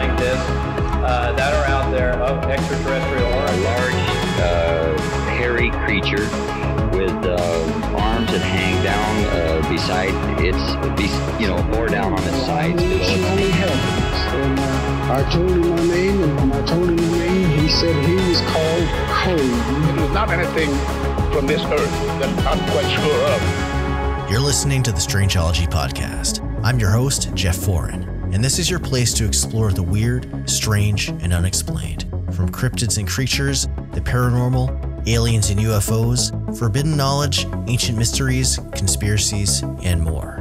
like this that are out there of extraterrestrial origin. A large, hairy creature with arms that hang down beside its, more down on its sides. I told him my name, and when I told him my name, he said he was called Cole. There's not anything from this earth that I'm quite sure of. You're listening to the Strangeology Podcast. I'm your host, Jeff Foran, and this is your place to explore the weird, strange, and unexplained. From cryptids and creatures, the paranormal, aliens and UFOs, forbidden knowledge, ancient mysteries, conspiracies, and more.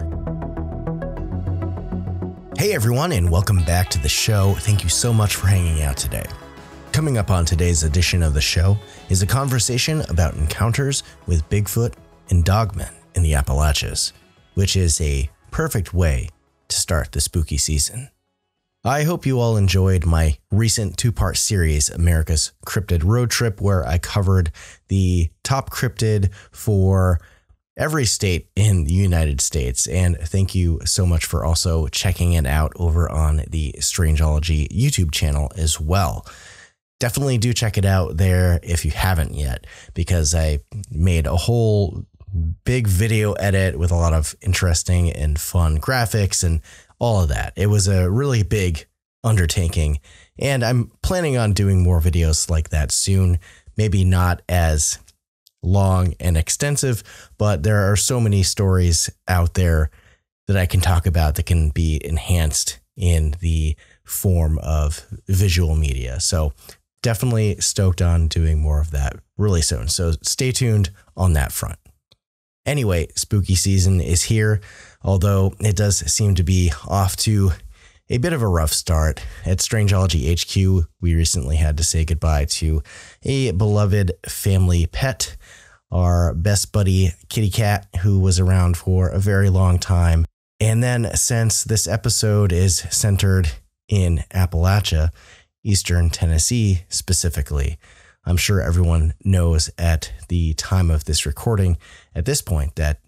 Hey everyone, and welcome back to the show. Thank you so much for hanging out today. Coming up on today's edition of the show is a conversation about encounters with Bigfoot and Dogman in the Appalachians, which is a perfect way to start the spooky season. I hope you all enjoyed my recent two-part series, America's Cryptid Road Trip, where I covered the top cryptid for every state in the United States. And thank you so much for also checking it out over on the Strangeology YouTube channel as well. Definitely do check it out there if you haven't yet, because I made a whole big video edit with a lot of interesting and fun graphics and all of that. It was a really big undertaking, and I'm planning on doing more videos like that soon. Maybe not as long and extensive, but there are so many stories out there that I can talk about that can be enhanced in the form of visual media. So definitely stoked on doing more of that really soon. So stay tuned on that front. Anyway, spooky season is here, although it does seem to be off to a bit of a rough start. At Strangeology HQ, we recently had to say goodbye to a beloved family pet, our best buddy Kitty Cat, who was around for a very long time. And then, since this episode is centered in Appalachia, Eastern Tennessee specifically, I'm sure everyone knows at the time of this recording at this point that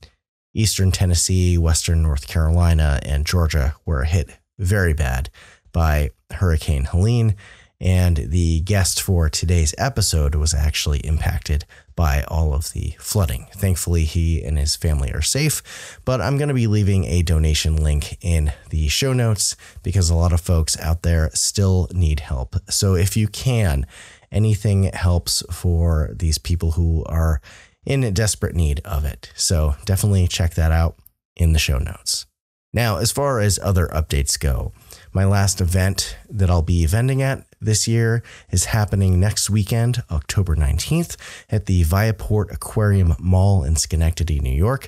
Eastern Tennessee, Western North Carolina, and Georgia were hit very bad by Hurricane Helene, and the guest for today's episode was actually impacted by all of the flooding. Thankfully, he and his family are safe, but I'm going to be leaving a donation link in the show notes because a lot of folks out there still need help. So if you can, anything helps for these people who are in desperate need of it. So definitely check that out in the show notes. Now, as far as other updates go, my last event that I'll be vending at this year is happening next weekend, October 19th, at the ViaPort Aquarium Mall in Schenectady, New York.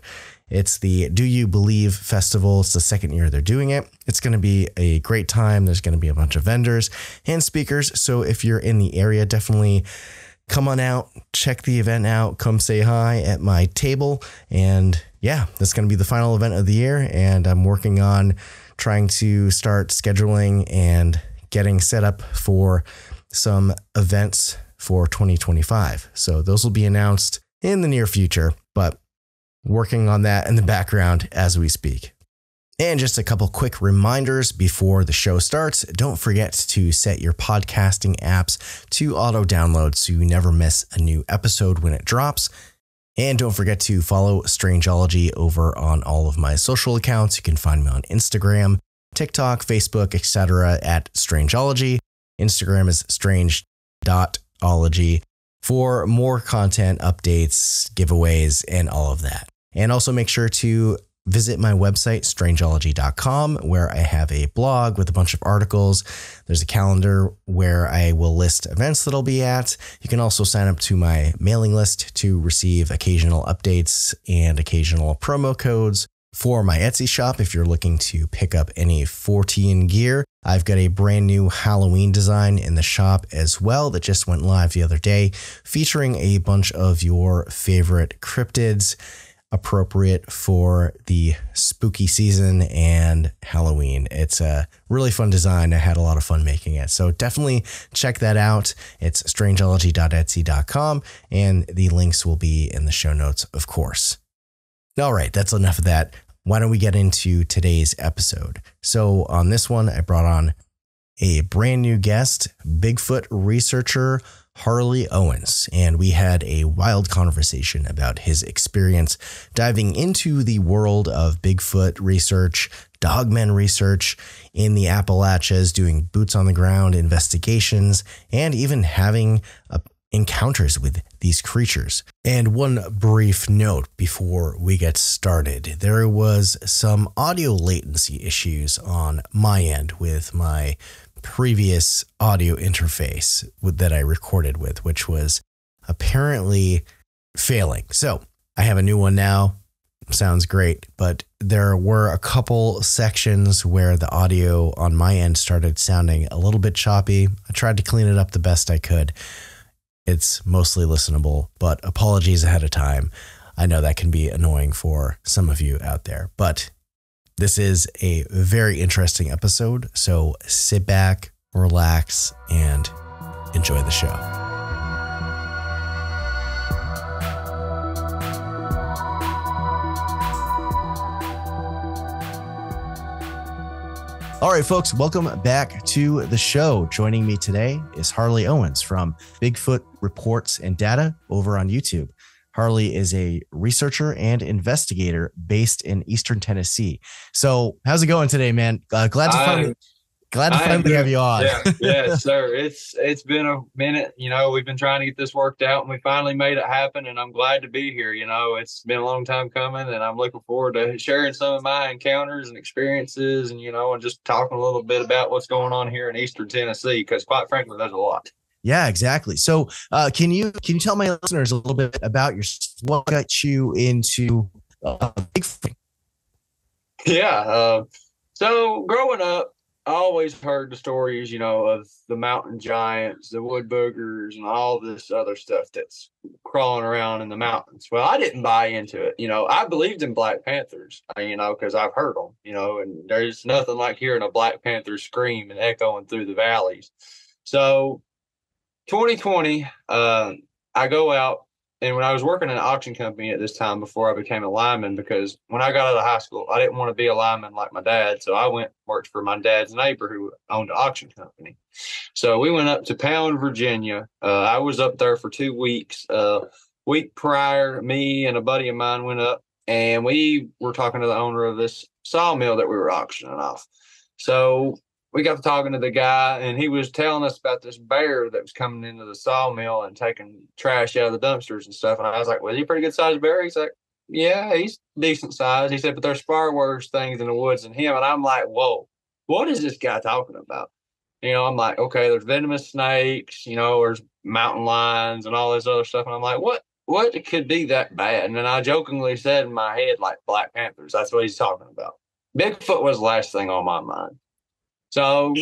It's the Do You Believe Festival. It's the second year they're doing it. It's going to be a great time. There's going to be a bunch of vendors and speakers. So if you're in the area, definitely come on out, check the event out, come say hi at my table. And yeah, that's going to be the final event of the year. And I'm working on trying to start scheduling and getting set up for some events for 2025. So those will be announced in the near future, but working on that in the background as we speak. And just a couple quick reminders before the show starts. Don't forget to set your podcasting apps to auto-download so you never miss a new episode when it drops. And don't forget to follow Strangeology over on all of my social accounts. You can find me on Instagram, TikTok, Facebook, etc. at Strangeology. Instagram is strange.ology for more content, updates, giveaways, and all of that. And also make sure to visit my website, strangeology.com, where I have a blog with a bunch of articles. There's a calendar where I will list events that I'll be at. You can also sign up to my mailing list to receive occasional updates and occasional promo codes for my Etsy shop. If you're looking to pick up any 14 gear, I've got a brand new Halloween design in the shop as well that just went live the other day, featuring a bunch of your favorite cryptids, appropriate for the spooky season and Halloween. It's a really fun design. I had a lot of fun making it. So definitely check that out. It's strangeology.etsy.com, and the links will be in the show notes, of course. All right, that's enough of that. Why don't we get into today's episode? So on this one, I brought on a brand new guest, Bigfoot researcher Harley Owens, and we had a wild conversation about his experience diving into the world of Bigfoot research, Dogman research in the Appalachians, doing boots on the ground investigations, and even having encounters with these creatures. And one brief note before we get started, there was some audio latency issues on my end with my previous audio interface that I recorded with, which was apparently failing. So I have a new one now. Sounds great, but there were a couple sections where the audio on my end started sounding a little bit choppy. I tried to clean it up the best I could. It's mostly listenable, but apologies ahead of time. I know that can be annoying for some of you out there, but this is a very interesting episode, so sit back, relax, and enjoy the show. All right, folks, welcome back to the show. Joining me today is Harley Owens from Bigfoot Reports and Data over on YouTube. Harley is a researcher and investigator based in Eastern Tennessee. So how's it going today, man? Glad to finally have you on. Yeah, yes, sir. It's been a minute. You know, we've been trying to get this worked out, and we finally made it happen. And I'm glad to be here. You know, it's been a long time coming, and I'm looking forward to sharing some of my encounters and experiences, and you know, and just talking a little bit about what's going on here in Eastern Tennessee, because quite frankly, there's a lot. Yeah, exactly. So can you tell my listeners a little bit about yourself? What got you into Bigfoot? Yeah. So growing up, I always heard the stories, you know, of the mountain giants, the wood boogers, and all this other stuff that's crawling around in the mountains. Well, I didn't buy into it. You know, I believed in Black Panthers, you know, because I've heard them, you know, and there's nothing like hearing a Black Panther scream and echoing through the valleys. So 2020, I go out, and when I was working in an auction company at this time before I became a lineman, because when I got out of high school, I didn't want to be a lineman like my dad. So I worked for my dad's neighbor who owned an auction company. So we went up to Pound, Virginia. I was up there for 2 weeks. Week prior, me and a buddy of mine went up, and we were talking to the owner of this sawmill that we were auctioning off. So we got to talking to the guy, and he was telling us about this bear that was coming into the sawmill and taking trash out of the dumpsters and stuff. And I was like, well, is he a pretty good sized bear? He's like, yeah, he's decent size. He said, but there's far worse things in the woods than him. And I'm like, whoa, what is this guy talking about? You know, I'm like, okay, there's venomous snakes, you know, there's mountain lions and all this other stuff. And I'm like, what could be that bad? And then I jokingly said in my head, like, Black Panthers, that's what he's talking about. Bigfoot was the last thing on my mind. So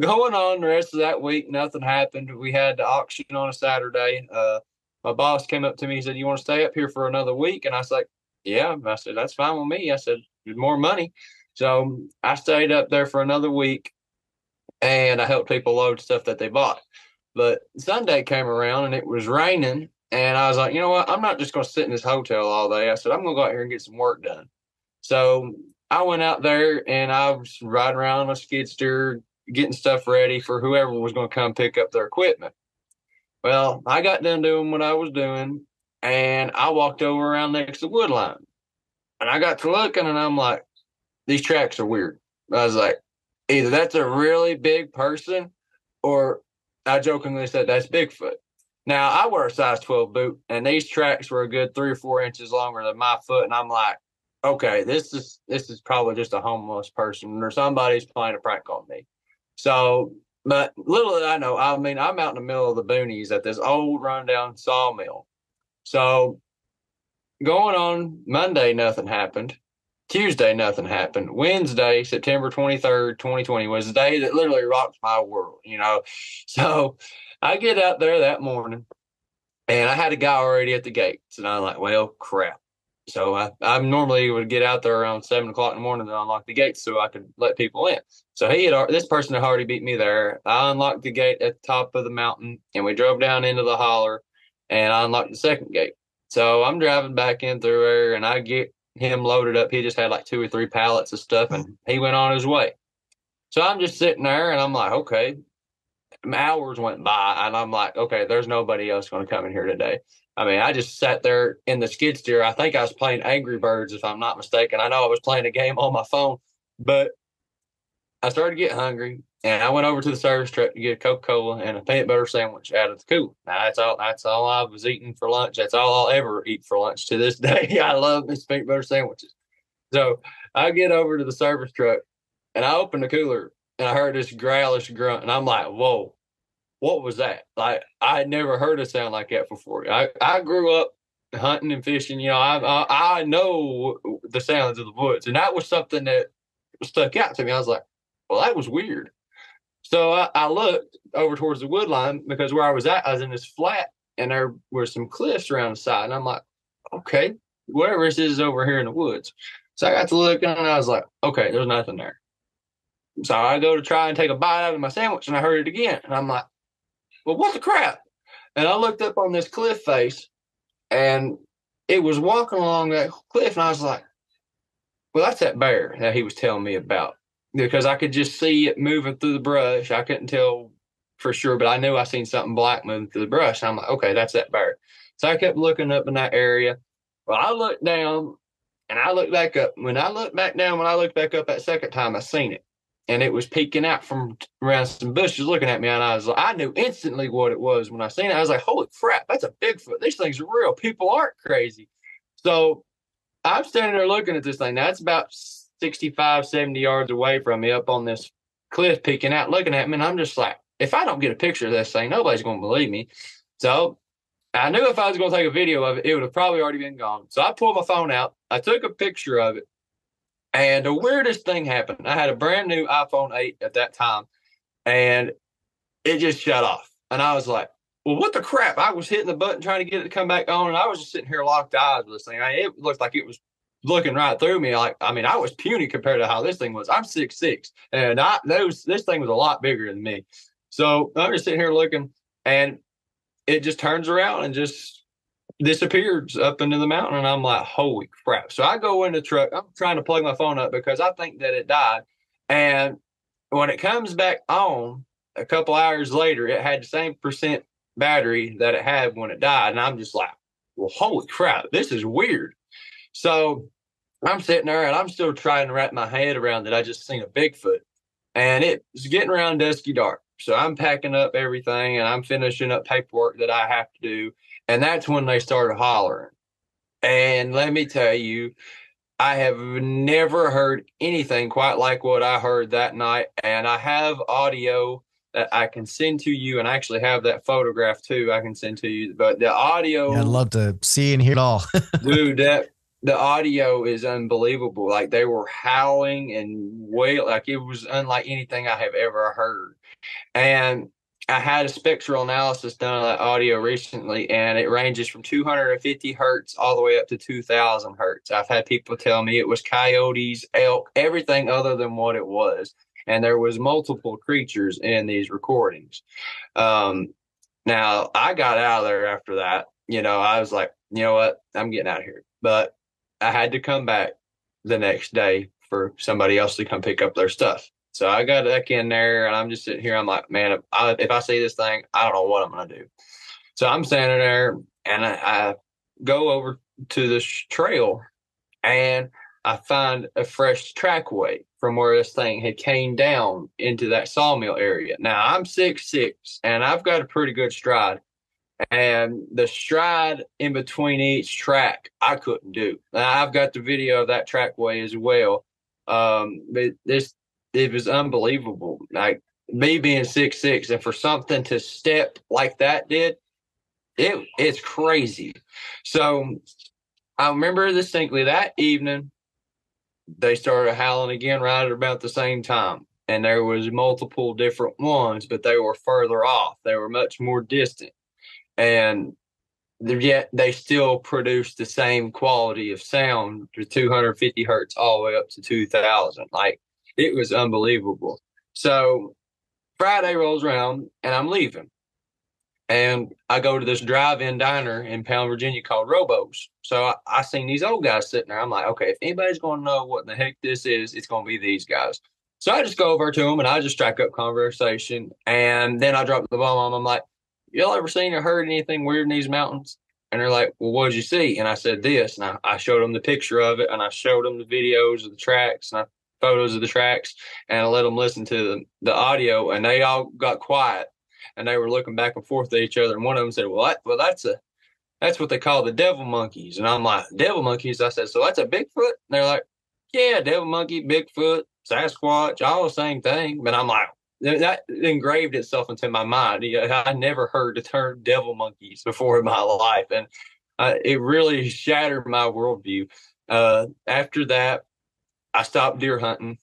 going on the rest of that week, nothing happened. We had the auction on a Saturday. My boss came up to me and said, you want to stay up here for another week? And I was like, yeah. And I said, that's fine with me. I said, more money. So I stayed up there for another week, and I helped people load stuff that they bought. But Sunday came around, and it was raining. And I was like, you know what? I'm not just going to sit in this hotel all day. I said, I'm going to go out here and get some work done. So I went out there, and I was riding around on my skid steer, getting stuff ready for whoever was going to come pick up their equipment. Well, I got done doing what I was doing, and I walked over around next to the wood line, and I got to looking, and I'm like, these tracks are weird. I was like, either that's a really big person, or I jokingly said, that's Bigfoot. Now, I wear a size 12 boot, and these tracks were a good 3 or 4 inches longer than my foot, and I'm like, okay, this is probably just a homeless person, or somebody's playing a prank on me. So, but little did I know, I mean, I'm out in the middle of the boonies at this old rundown sawmill. So going on Monday, nothing happened. Tuesday, nothing happened. Wednesday, September 23rd, 2020 was the day that literally rocked my world, you know? So I get out there that morning, and I had a guy already at the gates, and I'm like, well, crap. So I normally would get out there around 7 o'clock in the morning and unlock the gates so I could let people in. So this person had already beat me there. I unlocked the gate at the top of the mountain, and we drove down into the holler, and I unlocked the second gate. So I'm driving back in through there, and I get him loaded up. He just had like 2 or 3 pallets of stuff, and he went on his way. So I'm just sitting there and I'm like, okay. Hours went by and I'm like, okay, there's nobody else going to come in here today. I mean, I just sat there in the skid steer. I think I was playing Angry Birds, if I'm not mistaken. I know I was playing a game on my phone, but I started to get hungry, and I went over to the service truck to get a Coca-Cola and a peanut butter sandwich out of the cooler. Now, that's all I was eating for lunch. That's all I'll ever eat for lunch to this day. I love these peanut butter sandwiches. So I get over to the service truck, and I open the cooler, and I heard this growlish grunt, and I'm like, whoa. What was that? Like, I had never heard a sound like that before. I grew up hunting and fishing. You know, I know the sounds of the woods. And that was something that stuck out to me. I was like, well, that was weird. So I looked over towards the wood line, because where I was at, I was in this flat, and there were some cliffs around the side. And I'm like, okay, whatever this is over here in the woods. So I got to look, and I was like, okay, there's nothing there. So I go to try and take a bite out of my sandwich, and I heard it again. And I'm like, well, what the crap? And I looked up on this cliff face, and it was walking along that cliff. And I was like, well, that's that bear that he was telling me about, because I could just see it moving through the brush. I couldn't tell for sure, but I knew I seen something black moving through the brush. And I'm like, okay, that's that bear. So I kept looking up in that area. Well, I looked down and I looked back up. When I looked back down, when I looked back up that second time, I seen it. And it was peeking out from around some bushes looking at me. And I was like, I knew instantly what it was when I seen it. I was like, holy crap, that's a Bigfoot. These things are real. People aren't crazy. So I'm standing there looking at this thing. Now, it's about 65, 70 yards away from me up on this cliff peeking out looking at me. And I'm just like, if I don't get a picture of this thing, nobody's going to believe me. So I knew if I was going to take a video of it, it would have probably already been gone. So I pulled my phone out. I took a picture of it. And the weirdest thing happened. I had a brand new iPhone 8 at that time, and it just shut off. And I was like, well, what the crap? I was hitting the button trying to get it to come back on, and I was just sitting here locked eyes with this thing. It looked like it was looking right through me. I was puny compared to how this thing was. I'm 6'6", and this thing was a lot bigger than me. So I'm just sitting here looking, and it just turns around and just disappears up into the mountain. And I'm like, holy crap. So I go in the truck. I'm trying to plug my phone up because I think that it died. And when it comes back on a couple hours later, it had the same % battery that it had when it died. And I'm just like, well, holy crap, this is weird. So I'm sitting there and I'm still trying to wrap my head around that I just seen a Bigfoot. And it's getting around dusky dark. So I'm packing up everything and I'm finishing up paperwork that I have to do. And that's when they started hollering. And let me tell you, I have never heard anything quite like what I heard that night. And I have audio that I can send to you. And I actually have that photograph, too, I can send to you. But the audio... Yeah, I'd love to see and hear it all. Dude, the audio is unbelievable. Like, they were howling and wailing. Like, it was unlike anything I have ever heard. And I had a spectral analysis done on that audio recently, and it ranges from 250 hertz all the way up to 2,000 hertz. I've had people tell me it was coyotes, elk, everything other than what it was. And there was multiple creatures in these recordings. Now, I got out of there after that. You know, I was like, you know what? I'm getting out of here. But I had to come back the next day for somebody else to come pick up their stuff. So I got back in there, and I'm just sitting here. I'm like, man, if I see this thing, I don't know what I'm going to do. So I'm standing there, and I go over to this trail, and I find a fresh trackway from where this thing had came down into that sawmill area. Now, I'm 6'6", and I've got a pretty good stride. And the stride in between each track, I couldn't do. Now, I've got the video of that trackway as well. It was unbelievable. Like, me being 6'6", and for something to step like that did, it's crazy. So I remember distinctly that evening, they started howling again right at about the same time. And there was multiple different ones, but they were further off. They were much more distant. And yet they still produced the same quality of sound to 250 hertz all the way up to 2,000. Like, it was unbelievable. So Friday rolls around, and I'm leaving. And I go to this drive-in diner in Pound, Virginia called Robo's. So I seen these old guys sitting there. I'm like, okay, if anybody's going to know what the heck this is, it's going to be these guys. So I just go over to him and I just strike up conversation. And then I drop the bomb on him. I'm like, y'all ever seen or heard anything weird in these mountains? And they're like, well, what did you see? And I said this. And I showed them the picture of it. And I showed them the videos of the tracks and photos of the tracks. And I let them listen to the audio. And they all got quiet. And they were looking back and forth at each other. And one of them said, well, that's what they call the devil monkeys. And I'm like, devil monkeys? I said, so that's a Bigfoot? And they're like, yeah, devil monkey, Bigfoot, Sasquatch, all the same thing. But I'm like, that engraved itself into my mind. I never heard the term devil monkeys before in my life. And it really shattered my worldview. After that, I stopped deer hunting,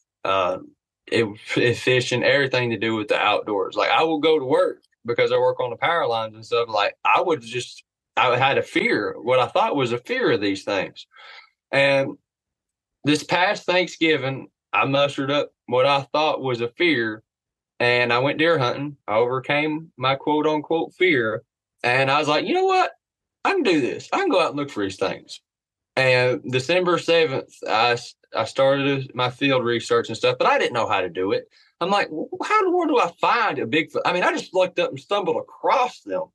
fishing, everything to do with the outdoors. Like, I will go to work because I work on the power lines and stuff. Like, I had a fear, what I thought was a fear of these things. And this past Thanksgiving, I mustered up what I thought was a fear, and I went deer hunting. I overcame my quote-unquote fear, and I was like, you know what? I can do this. I can go out and look for these things. And December 7th, I started my field research and stuff, but I didn't know how to do it. I'm like, how in the world do I find a Bigfoot? I mean, I just looked up and stumbled across them.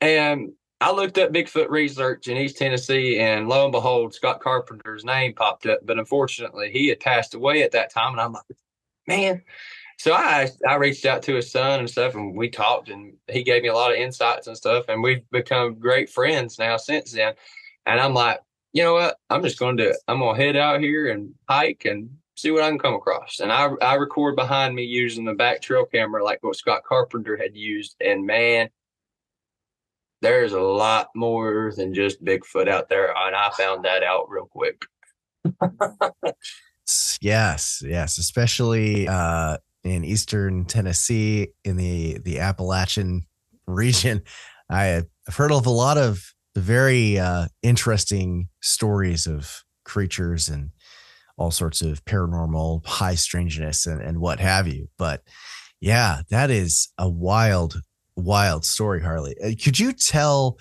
And I looked up Bigfoot research in East Tennessee, and lo and behold, Scott Carpenter's name popped up. But unfortunately, he had passed away at that time, and I'm like, man. So I reached out to his son and stuff, and we talked, and he gave me a lot of insights and stuff, and we've become great friends now since then. And I'm like, you know what? I'm just going to do it. I'm going to head out here and hike and see what I can come across. And I record behind me using the back trail camera like what Scott Carpenter had used, and man, there's a lot more than just Bigfoot out there, and I found that out real quick. Yes, especially in Eastern Tennessee, in the Appalachian region. I've heard of a lot of very interesting stories of creatures and all sorts of paranormal, high strangeness and what have you. But yeah, that is a wild story, Harley. Could you tell,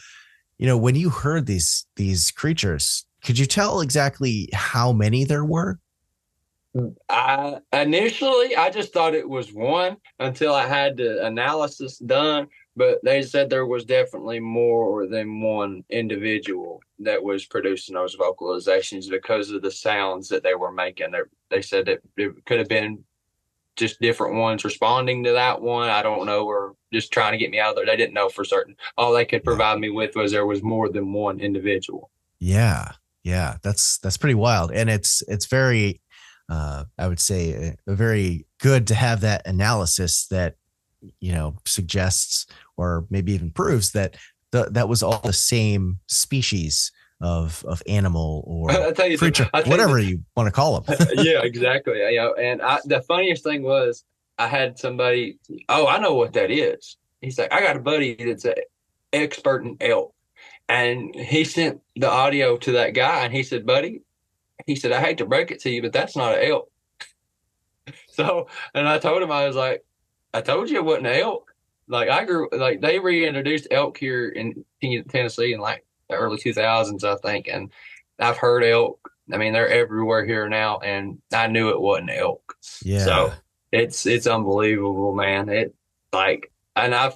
when you heard these creatures, could you tell exactly how many there were? I just thought it was one until I had the analysis done, but they said there was definitely more than one individual that was producing those vocalizations because of the sounds that they were making. They said that it could have been just different ones responding to that one. I don't know, or just trying to get me out of there. They didn't know for certain. All they could provide me with was there was more than one individual. Yeah. That's pretty wild. And it's very, I would say, very good to have that analysis that, suggests or maybe even proves that that was all the same species of animal or creature, whatever you want to call them. Yeah, exactly. And the funniest thing was, I had somebody, oh, I know what that is. He's like, I got a buddy that's an expert in elk. And he sent the audio to that guy, and he said, buddy, he said, I hate to break it to you, but that's not an elk. So, and I told him, I was like, I told you it wasn't an elk. Like, they reintroduced elk here in Tennessee in like the early 2000s, I think. And I've heard elk. I mean, they're everywhere here now, and I knew it wasn't elk. Yeah. So it's unbelievable, man. And I've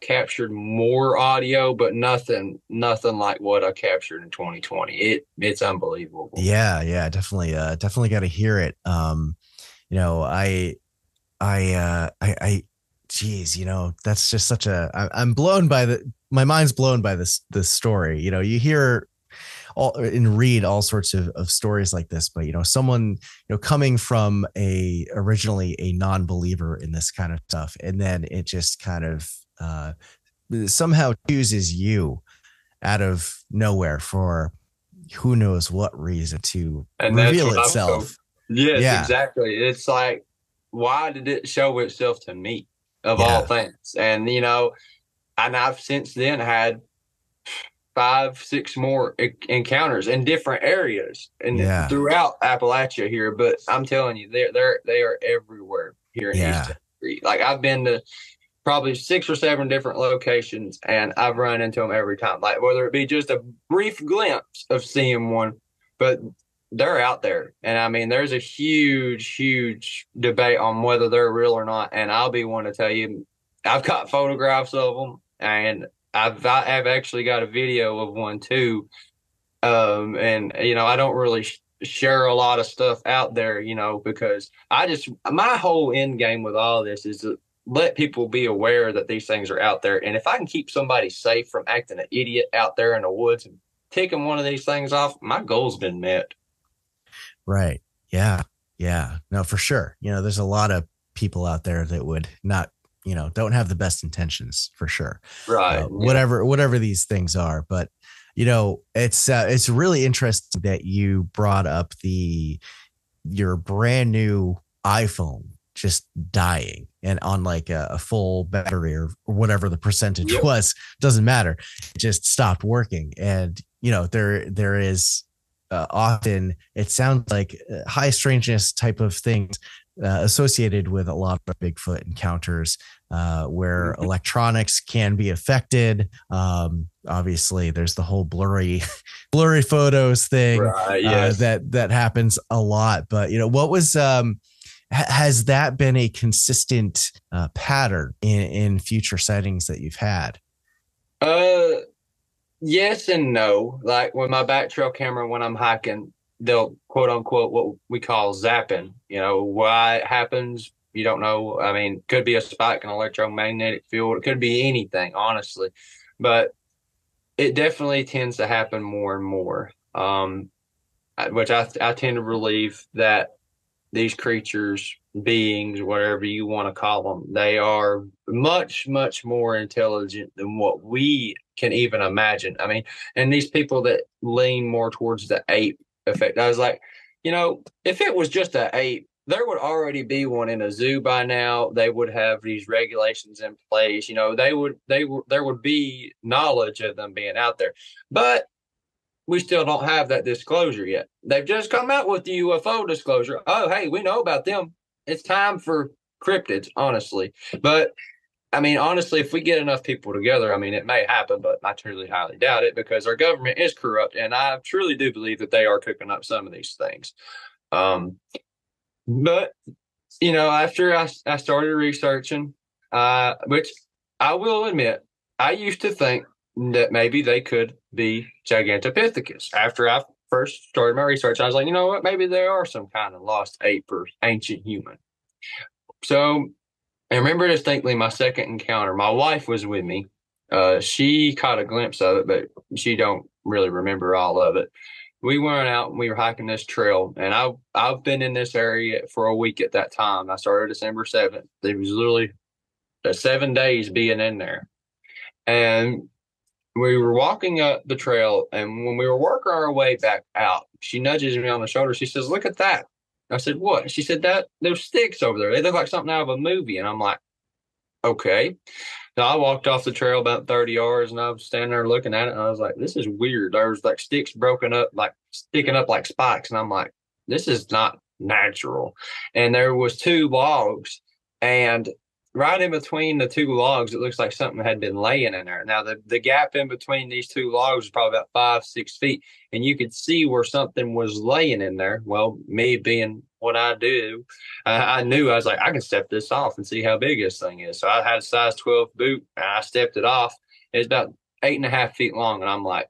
captured more audio, but nothing like what I captured in 2020. It's unbelievable. Yeah, definitely got to hear it. That's just such a, my mind's blown by this story. You hear all and read all sorts of stories like this, but someone coming from originally a non-believer in this kind of stuff, and then it just kind of somehow chooses you out of nowhere for who knows what reason to reveal itself. Yes, exactly. It's like, why did it show itself to me of all things? And and I've since then had 5-6 more encounters in different areas and throughout Appalachia here. But I'm telling you, they are everywhere here in East Tennessee. Like, I've been to probably 6 or 7 different locations, and I've run into them every time. Like, whether it be just a brief glimpse of seeing one, but they're out there. And I mean, there's a huge, huge debate on whether they're real or not. And I'll be one to tell you, I've got photographs of them, and I've actually got a video of one too. And you know, I don't really share a lot of stuff out there, you know, because my whole end game with all this is to let people be aware that these things are out there. And if I can keep somebody safe from acting an idiot out there in the woods and taking one of these things off, my goal's been met. Right. Yeah. Yeah. No, for sure. You know, there's a lot of people out there that would not, you know, don't have the best intentions, for sure. Right. Whatever these things are. But, you know, it's really interesting that you brought up your brand new iPhone just dying and on like a full battery or whatever the percentage was, doesn't matter. It just stopped working. And, you know, there is often, it sounds like high strangeness type of things associated with a lot of Bigfoot encounters where electronics can be affected. Obviously there's the whole blurry photos thing, right, yes. that happens a lot. But, you know, what was, has that been a consistent pattern in future sightings that you've had? Yes and no. Like with my back trail camera, when I'm hiking, they'll quote unquote what we call zapping. You know, why it happens, you don't know. I mean, could be a spike in electromagnetic field. It could be anything, honestly. But it definitely tends to happen more and more, which I tend to believe that these creatures, beings, whatever you want to call them, they are much, much more intelligent than what we can even imagine. I mean, and these people that lean more towards the ape effect, I was like, you know, if it was just an ape, there would already be one in a zoo by now. They would have these regulations in place. You know, there would be knowledge of them being out there. But we still don't have that disclosure yet. They've just come out with the UFO disclosure. Oh, hey, we know about them. It's time for cryptids, honestly. But I mean, honestly, if we get enough people together, I mean, it may happen, but I truly highly doubt it because our government is corrupt. And I truly do believe that they are cooking up some of these things. But, you know, after I started researching, which I will admit, I used to think that maybe they could be Gigantopithecus. After I first started my research, I was like, you know what? Maybe they are some kind of lost ape or ancient human. So I remember distinctly my second encounter. My wife was with me. She caught a glimpse of it, but she don't really remember all of it. We went out and we were hiking this trail, and I've been in this area for a week at that time. I started December 7th. It was literally 7 days being in there. And we were walking up the trail, and when we were working our way back out, she nudges me on the shoulder. She says, "Look at that." I said, "What?" She said, "That those sticks over there, they look like something out of a movie." And I'm like, okay. So I walked off the trail about 30 yards, and I was standing there looking at it, and I was like, this is weird. There was like sticks broken up, like sticking up like spikes. And I'm like, this is not natural. And there was two logs, and right in between the two logs, it looks like something had been laying in there. Now, the gap in between these two logs is probably about 5-6 feet, and you could see where something was laying in there. Well, me being what I do, I knew, I was like, I can step this off and see how big this thing is. So I had a size 12 boot, and I stepped it off. It's about 8.5 feet long, and I'm like,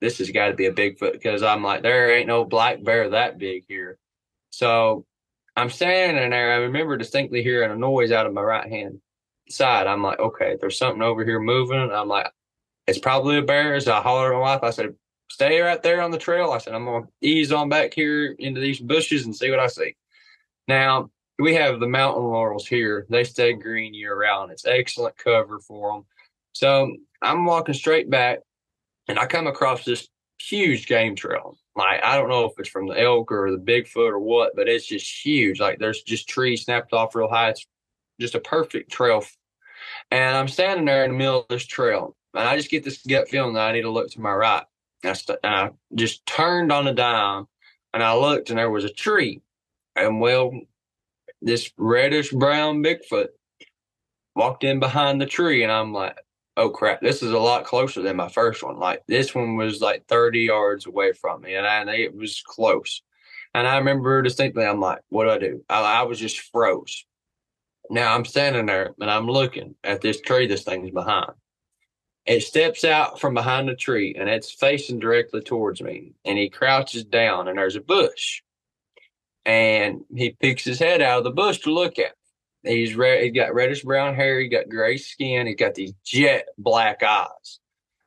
this has got to be a Bigfoot, because I'm like, there ain't no black bear that big here. So I'm standing there. I remember distinctly hearing a noise out of my right hand side. I'm like, okay, there's something over here moving. I'm like, it's probably a bear. So I hollered at my wife. I said, stay right there on the trail. I said, I'm going to ease on back here into these bushes and see what I see. Now, we have the mountain laurels here. They stay green year round. It's excellent cover for them. So I'm walking straight back, and I come across this huge game trail. Like, I don't know if it's from the elk or the Bigfoot or what, but it's just huge. Like, there's just trees snapped off real high. It's just a perfect trail. And I'm standing there in the middle of this trail, and I just get this gut feeling that I need to look to my right. And I just turned on a dime, and I looked, and there was a tree. And, well, this reddish-brown Bigfoot walked in behind the tree, and I'm like, oh crap, this is a lot closer than my first one. Like this one was like 30 yards away from me, and it was close. And I remember distinctly, I'm like, what do I do? I was just froze. Now I'm standing there and I'm looking at this tree this thing's behind. It steps out from behind the tree and it's facing directly towards me. And he crouches down and there's a bush. And he peeks his head out of the bush to look at me. He's red, he's got reddish brown hair, he got gray skin, he's got these jet black eyes.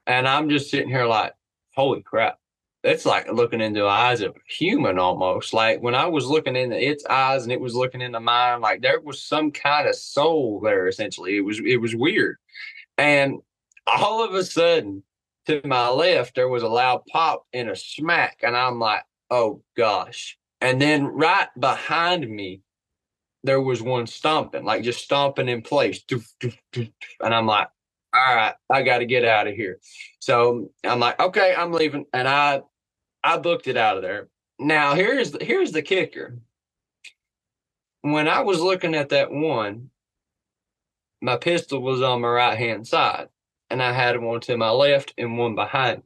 And I'm just sitting here like, holy crap. It's like looking into the eyes of a human almost. Like when I was looking into its eyes and it was looking into mine, like there was some kind of soul there, essentially. It was weird. And all of a sudden, to my left, there was a loud pop and a smack. And I'm like, oh gosh. And then right behind me, there was one stomping, like just stomping in place. And I'm like, all right, I got to get out of here. So I'm like, okay, I'm leaving. And I booked it out of there. Now, here's the kicker. When I was looking at that one, my pistol was on my right-hand side, and I had one to my left and one behind me.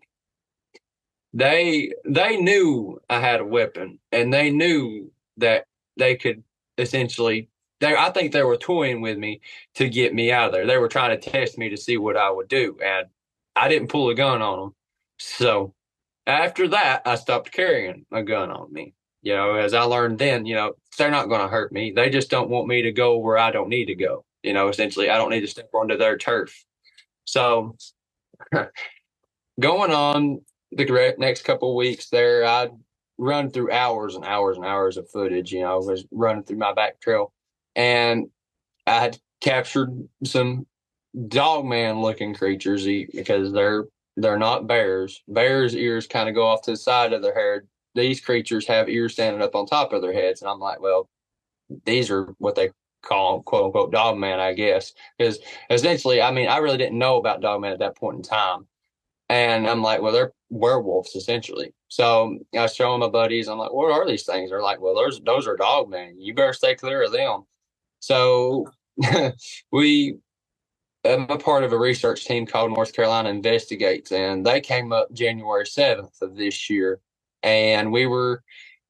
They knew I had a weapon, and they knew that they could essentially... I think they were toying with me to get me out of there. They were trying to test me to see what I would do, and I didn't pull a gun on them. So after that, I stopped carrying a gun on me. You know, as I learned then, you know, they're not going to hurt me. They just don't want me to go where I don't need to go. You know, essentially, I don't need to step onto their turf. So going on the next couple of weeks there, I'd run through hours and hours and hours of footage. You know, I was running through my back trail. And I had captured some dogman-looking creatures because they're not bears. Bears' ears kind of go off to the side of their head. These creatures have ears standing up on top of their heads. And I'm like, well, these are what they call, quote-unquote, dogman, I guess. Because essentially, I mean, I really didn't know about dogman at that point in time. And I'm like, well, they're werewolves, essentially. So I was showing my buddies. I'm like, what are these things? They're like, well, those are dogman. You better stay clear of them. So I'm a part of a research team called North Carolina Investigates, and they came up January 7th of this year. And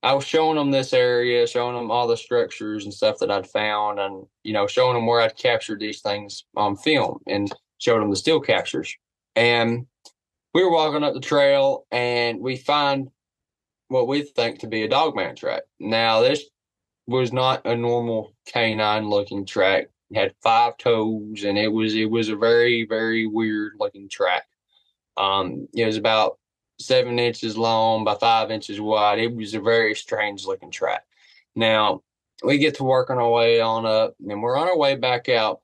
I was showing them this area, showing them all the structures and stuff that I'd found, and, you know, showing them where I'd captured these things on film and showed them the still captures. And we were walking up the trail and we find what we think to be a dogman track. Now, this was not a normal canine looking track. It had 5 toes, and it was a very, very weird looking track. It was about 7 inches long by 5 inches wide. It was a very strange looking track. Now we get to working our way on up, and we're on our way back out,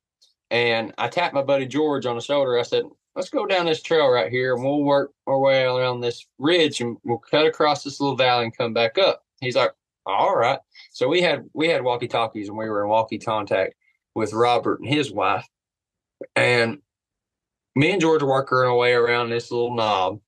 and I tapped my buddy George on the shoulder. I said, let's go down this trail right here and we'll work our way around this ridge and we'll cut across this little valley and come back up. He's like, all right. So we had walkie-talkies, and we were in walkie contact with Robert and his wife. And me and George were working our way around this little knob,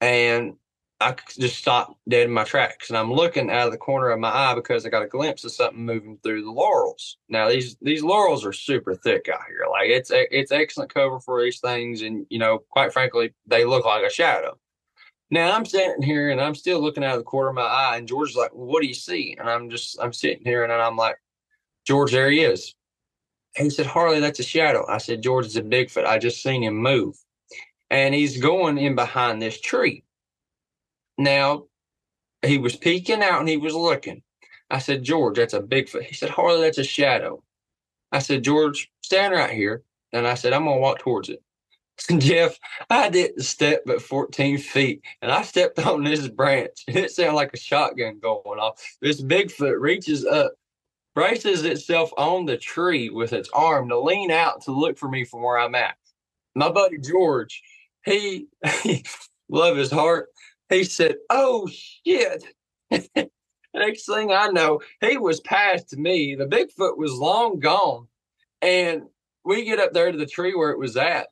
and I just stopped dead in my tracks. And I'm looking out of the corner of my eye because I got a glimpse of something moving through the laurels. Now these laurels are super thick out here. Like it's excellent cover for these things, and, you know, quite frankly, they look like a shadow. Now, I'm standing here, and I'm still looking out of the corner of my eye, and George's like, well, what do you see? And I'm sitting here, and I'm like, George, there he is. And he said, Harley, that's a shadow. I said, George, it's a Bigfoot. I just seen him move. And he's going in behind this tree. Now, he was peeking out, and he was looking. I said, George, that's a Bigfoot. He said, Harley, that's a shadow. I said, George, stand right here. And I said, I'm going to walk towards it. Jeff, I didn't step but 14 feet, and I stepped on this branch, and it sounded like a shotgun going off. This Bigfoot reaches up, braces itself on the tree with its arm to lean out to look for me from where I'm at. My buddy George, he love his heart, he said, oh, shit. Next thing I know, he was past me. The Bigfoot was long gone, and we get up there to the tree where it was at.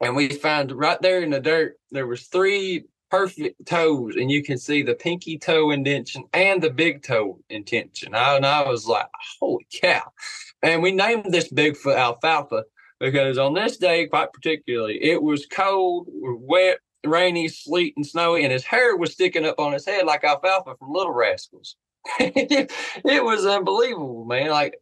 And we find right there in the dirt, there was 3 perfect toes. And you can see the pinky toe indentation and the big toe indentation. And I was like, holy cow. And we named this Bigfoot Alfalfa because on this day, quite particularly, it was cold, wet, rainy, sleet, and snowy, and his hair was sticking up on his head like alfalfa from Little Rascals. It was unbelievable, man. Like,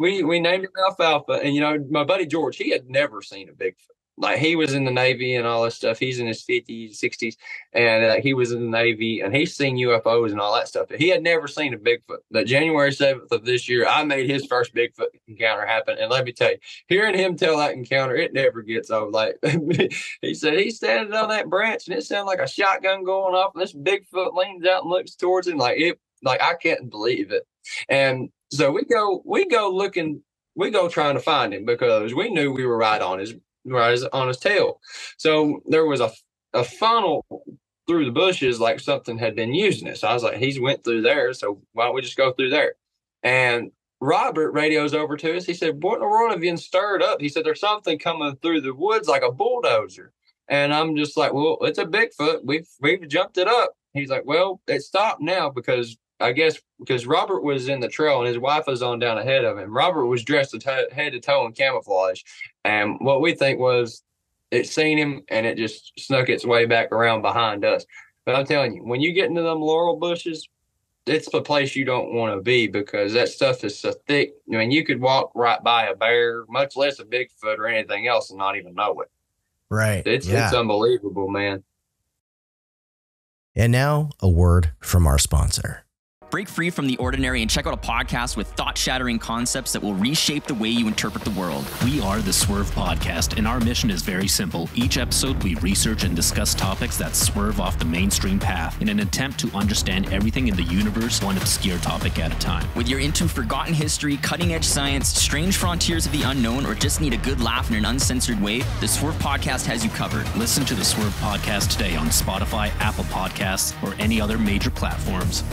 we named him Alfalfa, and, you know, my buddy George, he had never seen a Bigfoot. Like, he was in the Navy and all this stuff. He's in his 50s, 60s, and he was in the Navy, and he's seen UFOs and all that stuff. He had never seen a Bigfoot. But January 7th of this year, I made his first Bigfoot encounter happen, and let me tell you, hearing him tell that encounter, it never gets old. Like, he said he's standing on that branch, and it sounded like a shotgun going off, and this Bigfoot leans out and looks towards him. Like, I can't believe it. And so we go trying to find him, because we knew we were right on his tail. So there was a funnel through the bushes, like something had been using it. So I was like, he's went through there, so why don't we just go through there? And Robert radios over to us. He said, what in the world have you been stirred up? He said, there's something coming through the woods like a bulldozer. And I'm just like, well, it's a Bigfoot. We've jumped it up. He's like, well, it stopped now because Robert was in the trail and his wife was on down ahead of him. Robert was dressed head to toe in camouflage. And what we think was it seen him and it just snuck its way back around behind us. But I'm telling you, when you get into them laurel bushes, it's the place you don't want to be, because that stuff is so thick. I mean, you could walk right by a bear, much less a Bigfoot or anything else, and not even know it. Right. It's unbelievable, man. And now a word from our sponsor. Break free from the ordinary and check out a podcast with thought-shattering concepts that will reshape the way you interpret the world. We are the Swerve Podcast, and our mission is very simple. Each episode, we research and discuss topics that swerve off the mainstream path in an attempt to understand everything in the universe, one obscure topic at a time. Whether you're into forgotten history, cutting-edge science, strange frontiers of the unknown, or just need a good laugh in an uncensored way, the Swerve Podcast has you covered. Listen to the Swerve Podcast today on Spotify, Apple Podcasts, or any other major platforms.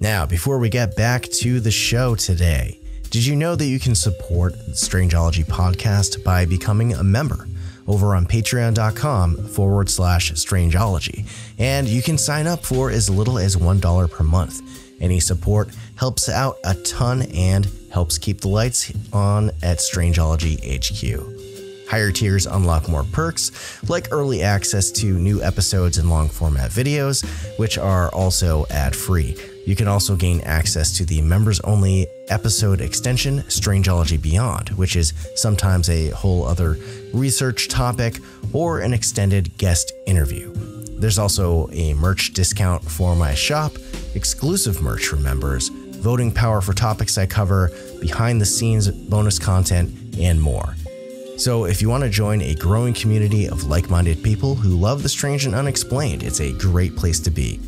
Now, before we get back to the show today, did you know that you can support the Strangeology podcast by becoming a member over on patreon.com/Strangeology? And you can sign up for as little as $1 per month. Any support helps out a ton and helps keep the lights on at Strangeology HQ. Higher tiers unlock more perks, like early access to new episodes and long format videos, which are also ad free. You can also gain access to the members-only episode extension, Strangeology Beyond, which is sometimes a whole other research topic or an extended guest interview. There's also a merch discount for my shop, exclusive merch for members, voting power for topics I cover, behind-the-scenes bonus content, and more. So if you want to join a growing community of like-minded people who love the strange and unexplained, it's a great place to be.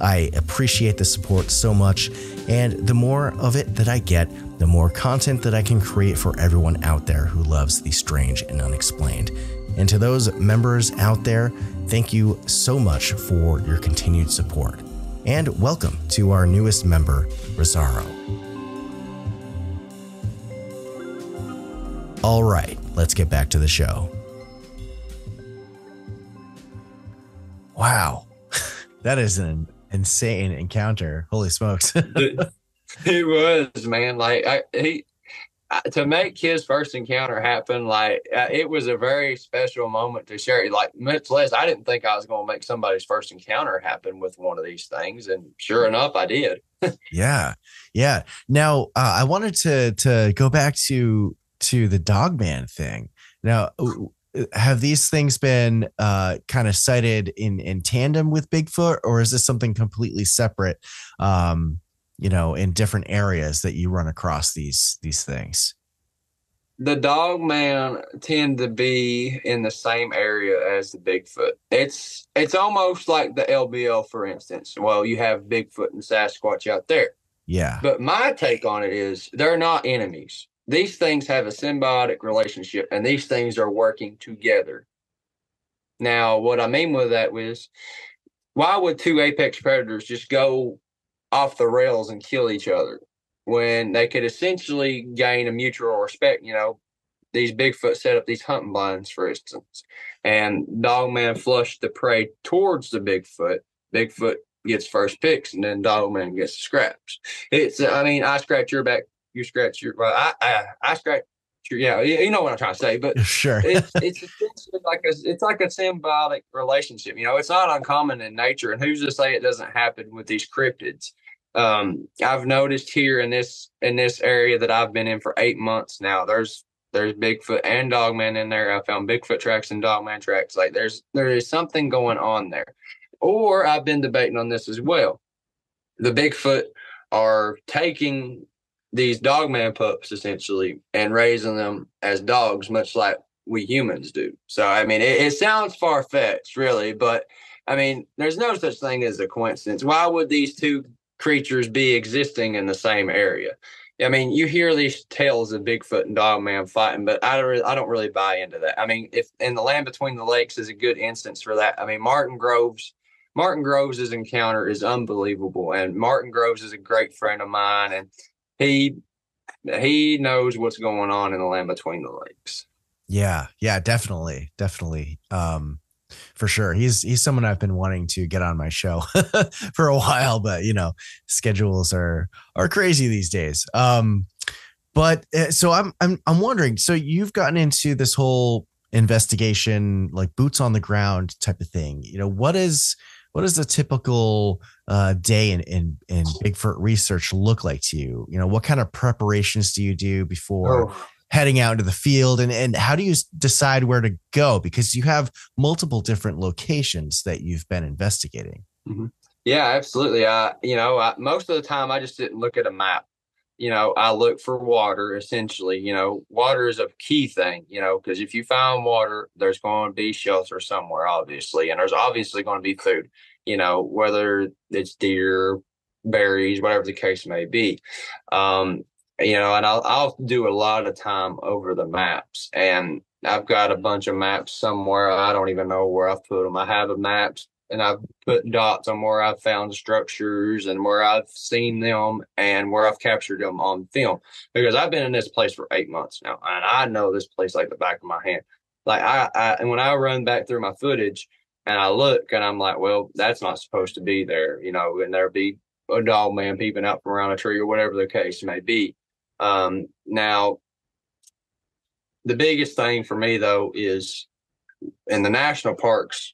I appreciate the support so much, and the more of it that I get, the more content that I can create for everyone out there who loves the strange and unexplained. And to those members out there, thank you so much for your continued support. And welcome to our newest member, Rosario. All right, let's get back to the show. Wow, that is an insane encounter. Holy smokes. It was, man. Like, to make his first encounter happen, like, it was a very special moment to share. Like, much less, I didn't think I was going to make somebody's first encounter happen with one of these things, and sure enough, I did. yeah Now I wanted to go back to the Dogman thing. Now, have these things been kind of cited in tandem with Bigfoot, or is this something completely separate, you know, in different areas that you run across these things? The Dogman tend to be in the same area as the Bigfoot. It's almost like the LBL, for instance. Well, you have Bigfoot and Sasquatch out there. Yeah. But my take on it is they're not enemies. These things have a symbiotic relationship, and these things are working together. Now, what I mean with that is, why would two apex predators just go off the rails and kill each other when they could essentially gain a mutual respect? You know, these Bigfoot set up these hunting blinds, for instance, and Dogman flushed the prey towards the Bigfoot. Bigfoot gets first picks, and then Dogman gets the scraps. I mean, I scratch your back, you scratch your, well, I scratch your, yeah, you know what I'm trying to say, but sure. it's essentially like it's like a symbiotic relationship. You know, it's not uncommon in nature, and who's to say it doesn't happen with these cryptids? I've noticed here in this area that I've been in for 8 months now, there's Bigfoot and Dogman in there. I found Bigfoot tracks and Dogman tracks. Like there is something going on there. Or I've been debating on this as well. The Bigfoot are taking these Dogman pups essentially and raising them as dogs, much like we humans do. So, I mean, it sounds far-fetched really, but I mean, there's no such thing as a coincidence. Why would these two creatures be existing in the same area? I mean, you hear these tales of Bigfoot and Dogman fighting, but I don't really buy into that. I mean, in the Land Between the Lakes is a good instance for that. I mean, Martin Groves' encounter is unbelievable, and Martin Groves is a great friend of mine, and he knows what's going on in the Land Between the Lakes. Yeah, definitely. For sure. He's someone I've been wanting to get on my show for a while, but you know, schedules are crazy these days. But so I'm wondering, so you've gotten into this whole investigation, like boots on the ground type of thing. You know, what is a typical day in Bigfoot research look like to you? You know, what kind of preparations do you do before heading out into the field, and how do you decide where to go? Because you have multiple different locations that you've been investigating. Mm-hmm. Yeah, absolutely. Most of the time I just didn't look at a map. You know, I look for water essentially. You know, water is a key thing, you know, because if you find water, there's going to be shelter somewhere, obviously, and there's obviously going to be food, you know, whether it's deer, berries, whatever the case may be. You know, and I'll do a lot of time over the maps, and I've got a bunch of maps somewhere. I don't even know where I've put them. I have maps, and I've put dots on where I've found structures and where I've seen them and where I've captured them on film, because I've been in this place for 8 months now, and I know this place like the back of my hand. Like and when I run back through my footage and I look and I'm like, well, that's not supposed to be there, you know, and there'd be a Dogman peeping out from around a tree or whatever the case may be. Now, the biggest thing for me, though, is in the national parks,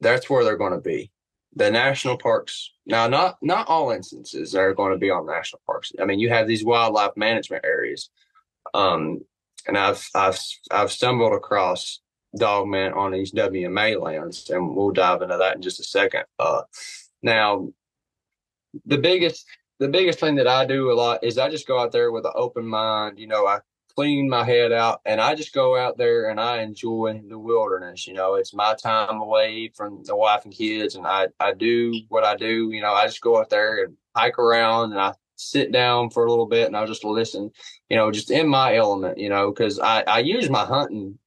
that's where they're going to be. The national parks. Now, not all instances are going to be on national parks. I mean, you have these wildlife management areas. And I've stumbled across Dogman on these WMA lands, and we'll dive into that in just a second. Now, the biggest thing that I do a lot is I just go out there with an open mind. You know, I clean my head out and I just go out there and I enjoy the wilderness. You know, it's my time away from the wife and kids, and I do what I do. You know, I just go out there and hike around, and I sit down for a little bit and I'll just listen, you know, just in my element, you know, because I use my hunting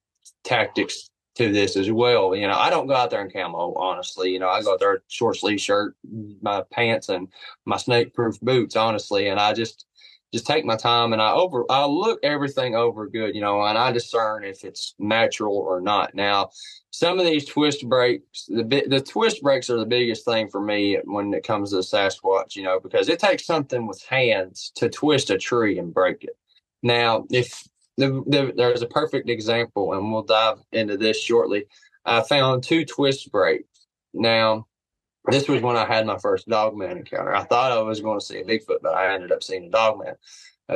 tactics to this as well. You know, I don't go out there in camo, honestly. You know, I go out there short sleeve shirt, my pants, and my snake proof boots, honestly. And I just take my time, and I look everything over good, you know, and I discern if it's natural or not. Now, some of these twist breaks, the twist breaks are the biggest thing for me when it comes to the Sasquatch, you know, because it takes something with hands to twist a tree and break it. Now, if there's a perfect example, and we'll dive into this shortly. I found two twist breaks. Now, this was when I had my first Dogman encounter. I thought I was going to see a Bigfoot, but I ended up seeing a Dogman.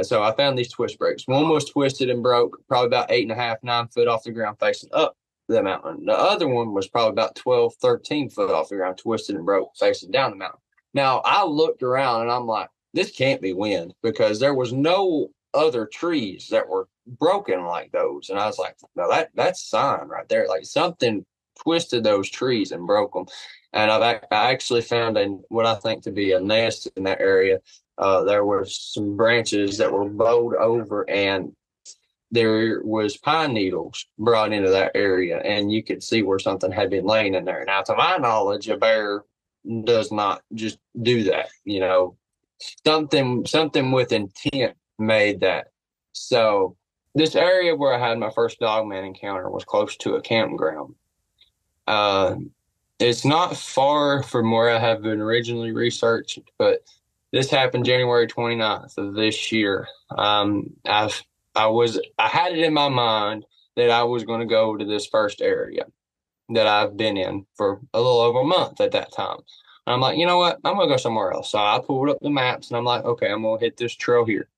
So I found these twist breaks. One was twisted and broke probably about 8.5, 9 feet off the ground facing up the mountain. The other one was probably about 12, 13 feet off the ground, twisted and broke facing down the mountain. Now, I looked around and I'm like, this can't be wind, because there was no other trees that were broken like those. And I was like, no, that's sign right there. Like something twisted those trees and broke them. And I actually found what I think to be a nest in that area. There were some branches that were bowed over, and there was pine needles brought into that area. And you could see where something had been laying in there. Now, to my knowledge, a bear does not just do that. You know, something with intent made that. So this area where I had my first Dogman encounter was close to a campground. It's not far from where I have been originally researched, but This happened January 29th of this year. I had it in my mind that I was going to go to this first area that I've been in for a little over a month at that time. And I'm like, you know what? I'm going to go somewhere else. So I pulled up the maps and I'm like, okay, I'm going to hit this trail here.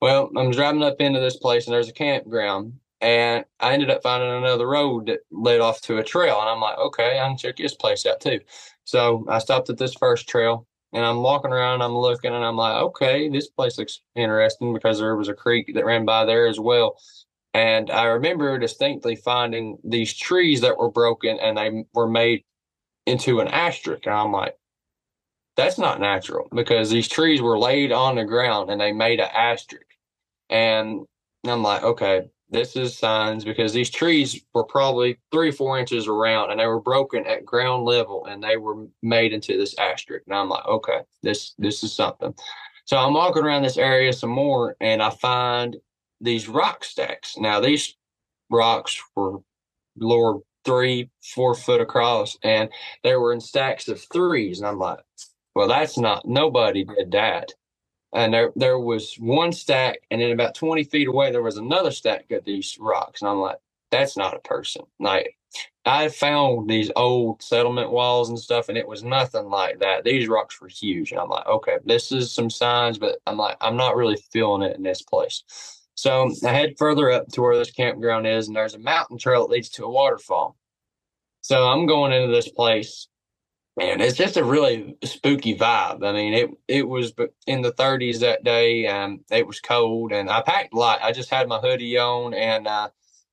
Well, I'm driving up into this place and there's a campground, and I ended up finding another road that led off to a trail. And I'm like, okay, I can check this place out too. So I stopped at this first trail and I'm walking around and I'm looking and I'm like, okay, this place looks interesting, because there was a creek that ran by there as well. And I remember distinctly finding these trees that were broken and they were made into an asterisk. And I'm like, that's not natural, because these trees were laid on the ground and they made an asterisk. And I'm like, okay, this is signs, because these trees were probably 3 or 4 inches around and they were broken at ground level and they were made into this asterisk. And I'm like, okay, this is something. So I'm walking around this area some more and I find these rock stacks. Now, these rocks were lowered 3-4 foot across, and they were in stacks of threes. And I'm like, well, that's not, nobody did that. And there was one stack, and then about 20 feet away, there was another stack of these rocks. And I'm like, that's not a person. Like, I found these old settlement walls and stuff, and it was nothing like that. These rocks were huge. And I'm like, okay, this is some signs, but I'm like, I'm not really feeling it in this place. So I head further up to where this campground is, and there's a mountain trail that leads to a waterfall. So I'm going into this place, and it's just a really spooky vibe. I mean, it was in the 30s that day, and it was cold, and I packed light. I just had my hoodie on and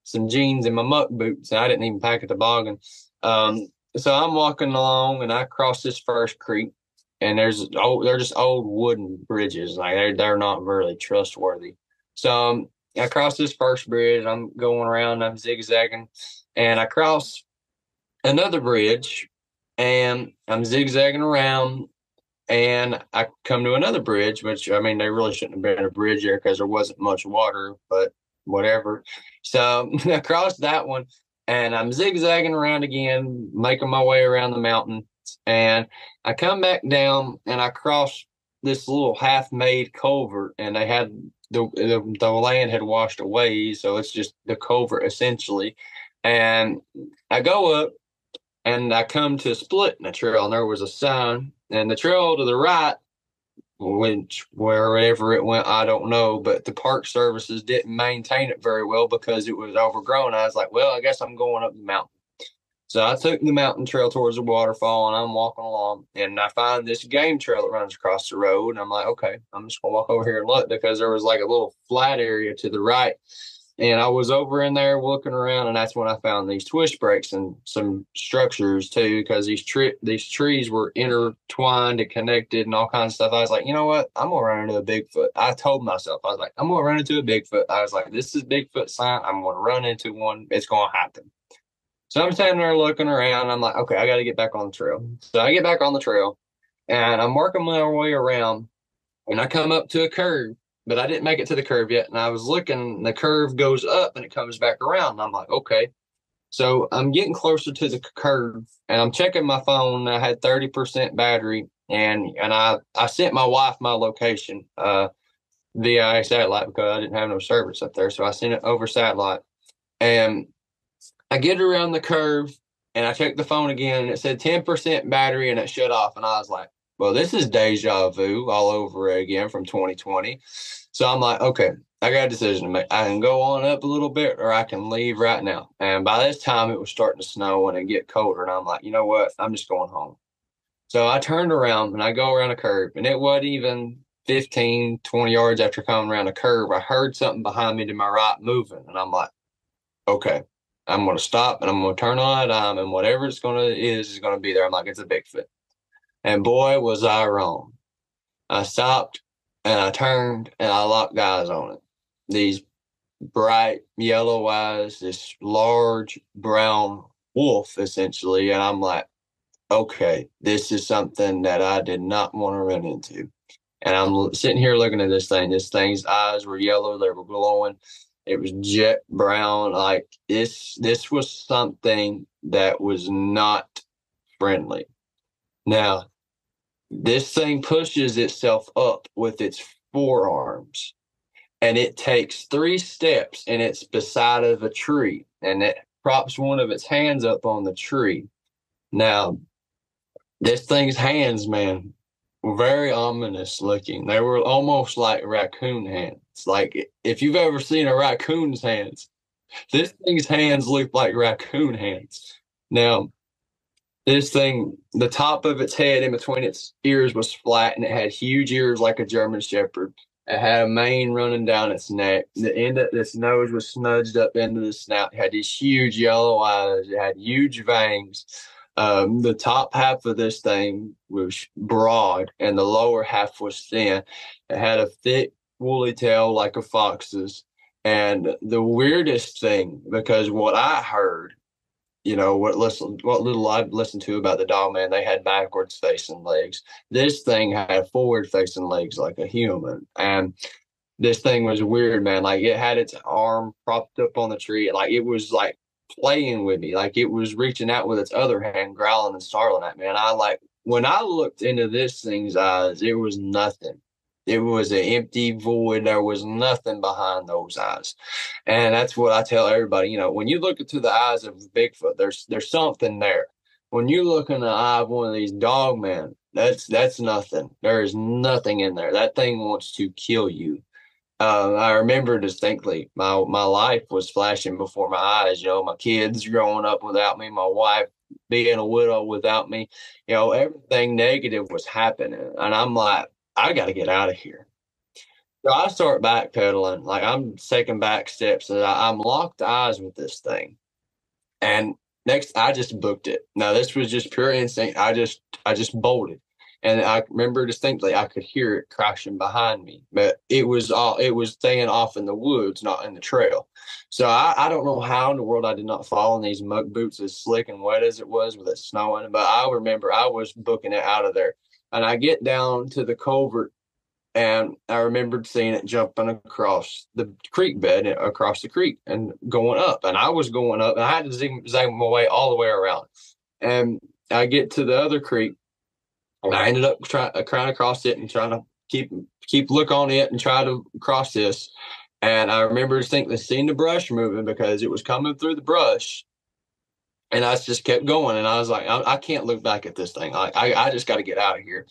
some jeans and my muck boots, and I didn't even pack a toboggan. So I'm walking along, and I cross this first creek, and they're just old wooden bridges. Like, they're not really trustworthy. So I crossed this first bridge, and I'm going around, I'm zigzagging, and I cross another bridge, and I'm zigzagging around, and I come to another bridge, which, I mean, they really shouldn't have been a bridge here because there wasn't much water, but whatever. So I crossed that one, and I'm zigzagging around again, making my way around the mountain, and I come back down, and I cross this little half-made culvert, and they had... The land had washed away, so it's just the culvert essentially. And I go up and I come to a split in the trail, and there was a sign. And the trail to the right, which wherever it went, I don't know, but the park services didn't maintain it very well because it was overgrown. I was like, well, I guess I'm going up the mountain. So I took the mountain trail towards the waterfall, and I'm walking along, and I find this game trail that runs across the road. And I'm like, okay, I'm just gonna walk over here and look, because there was like a little flat area to the right. And I was over in there looking around, and that's when I found these twist breaks and some structures too, because these trees were intertwined and connected and all kinds of stuff. I was like, you know what? I'm gonna run into a Bigfoot. I told myself, I was like, I'm gonna run into a Bigfoot. I was like, this is Bigfoot sign. I'm gonna run into one. It's gonna happen. So I'm standing there looking around. I'm like, okay, I got to get back on the trail. So I get back on the trail, and I'm working my way around, and I come up to a curve, but I didn't make it to the curve yet. And I was looking, and the curve goes up and it comes back around. And I'm like, okay. So I'm getting closer to the curve, and I'm checking my phone. I had 30% battery, and I sent my wife my location via satellite, because I didn't have no service up there. So I sent it over satellite, and I get around the curve, and I check the phone again, and it said 10% battery, and it shut off. And I was like, well, this is deja vu all over again from 2020. So I'm like, okay, I got a decision to make. I can go on up a little bit, or I can leave right now. And by this time, it was starting to snow and it get colder. And I'm like, you know what? I'm just going home. So I turned around, and I go around a curve, and it wasn't even 15, 20 yards after coming around a curve, I heard something behind me to my right moving. And I'm like, okay, I'm going to stop, and I'm going to turn on a dime, and whatever it's going to is going to be there. I'm like, it's a Bigfoot. And boy, was I wrong. I stopped, and I turned, and I locked eyes on it. These bright yellow eyes, this large brown wolf, essentially. And I'm like, okay, this is something that I did not want to run into. And I'm sitting here looking at this thing. This thing's eyes were yellow. They were glowing. It was jet brown. Like, this was something that was not friendly. Now, This thing pushes itself up with its forearms, and it takes 3 steps, and it's beside of a tree, and it props one of its hands up on the tree. Now, this thing's hands, man, were very ominous looking. They were almost like raccoon hands. Like, if you've ever seen a raccoon's hands, this thing's hands look like raccoon hands. Now, this thing, the top of its head in between its ears was flat, and it had huge ears like a German Shepherd. It had a mane running down its neck. The end of its nose was snudged up into the snout. It had these huge yellow eyes. It had huge veins. The top half of this thing was broad, and the lower half was thin. It had a thick, woolly tail like a fox's. And the weirdest thing, because what I heard, you know, what little I've listened to about the Dogman, they had backwards facing legs. This thing had forward facing legs like a human. And this thing was weird, man. Like, it had its arm propped up on the tree. Like, it was like playing with me. Like, it was reaching out with its other hand, growling and snarling at me. And I, like, when I looked into this thing's eyes, it was nothing. It was an empty void. There was nothing behind those eyes. And that's what I tell everybody. You know, when you look into the eyes of Bigfoot, there's something there. When you look in the eye of one of these Dogmen, that's nothing. There is nothing in there. That thing wants to kill you. I remember distinctly my life was flashing before my eyes. You know, my kids growing up without me, my wife being a widow without me. You know, everything negative was happening. And I'm like, I got to get out of here. So I start backpedaling. Like, I'm taking back steps, and I'm locked eyes with this thing. And next, I just booked it. Now, this was just pure instinct. I just bolted. And I remember distinctly, I could hear it crashing behind me, but it was staying off in the woods, not in the trail. So I don't know how in the world I did not fall in these muck boots, as slick and wet as it was with it snowing. But I remember I was booking it out of there. And I get down to the culvert, and I remembered seeing it jumping across the creek bed, across the creek, and going up. And I was going up, and I had to zigzag my way all the way around. And I get to the other creek, and I ended up trying to cross it and trying to keep look on it and try to cross this. And I remember distinctly seeing the brush moving, because it was coming through the brush. And I just kept going, and I was like, I can't look back at this thing. I just got to get out of here.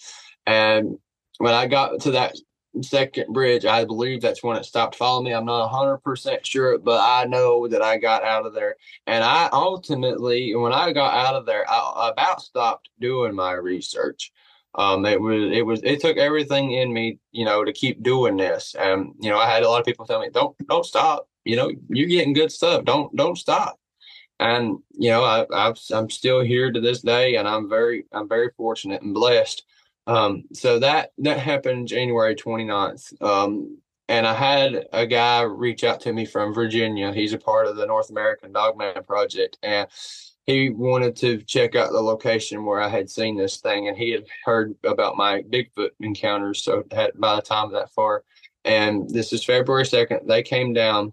And when I got to that second bridge, I believe that's when it stopped following me. I'm not 100% sure, but I know that I got out of there. And I ultimately, when I got out of there, I about stopped doing my research. It took everything in me, you know, to keep doing this. And, you know, I had a lot of people tell me, don't stop. You know, you're getting good stuff. Don't stop. And, you know, I'm still here to this day, and I'm very fortunate and blessed. So that happened January 29th. And I had a guy reach out to me from Virginia. He's a part of the North American Dogman Project. And he wanted to check out the location where I had seen this thing. And he had heard about my Bigfoot encounters. So that by the time that far, and this is February 2nd, they came down.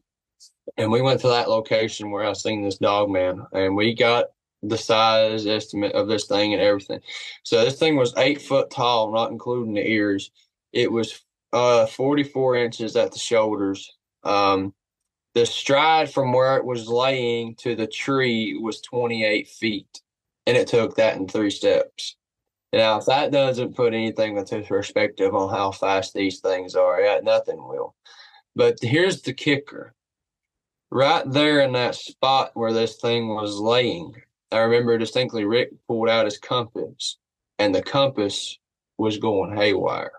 And we went to that location where I seen this Dogman, and we got the size estimate of this thing and everything. So this thing was 8 foot tall, not including the ears. It was 44 inches at the shoulders. The stride from where it was laying to the tree was 28 feet, and it took that in 3 steps. Now, if that doesn't put anything into perspective on how fast these things are, nothing will. But here's the kicker. Right there in that spot where this thing was laying, I remember distinctly Rick pulled out his compass, and the compass was going haywire.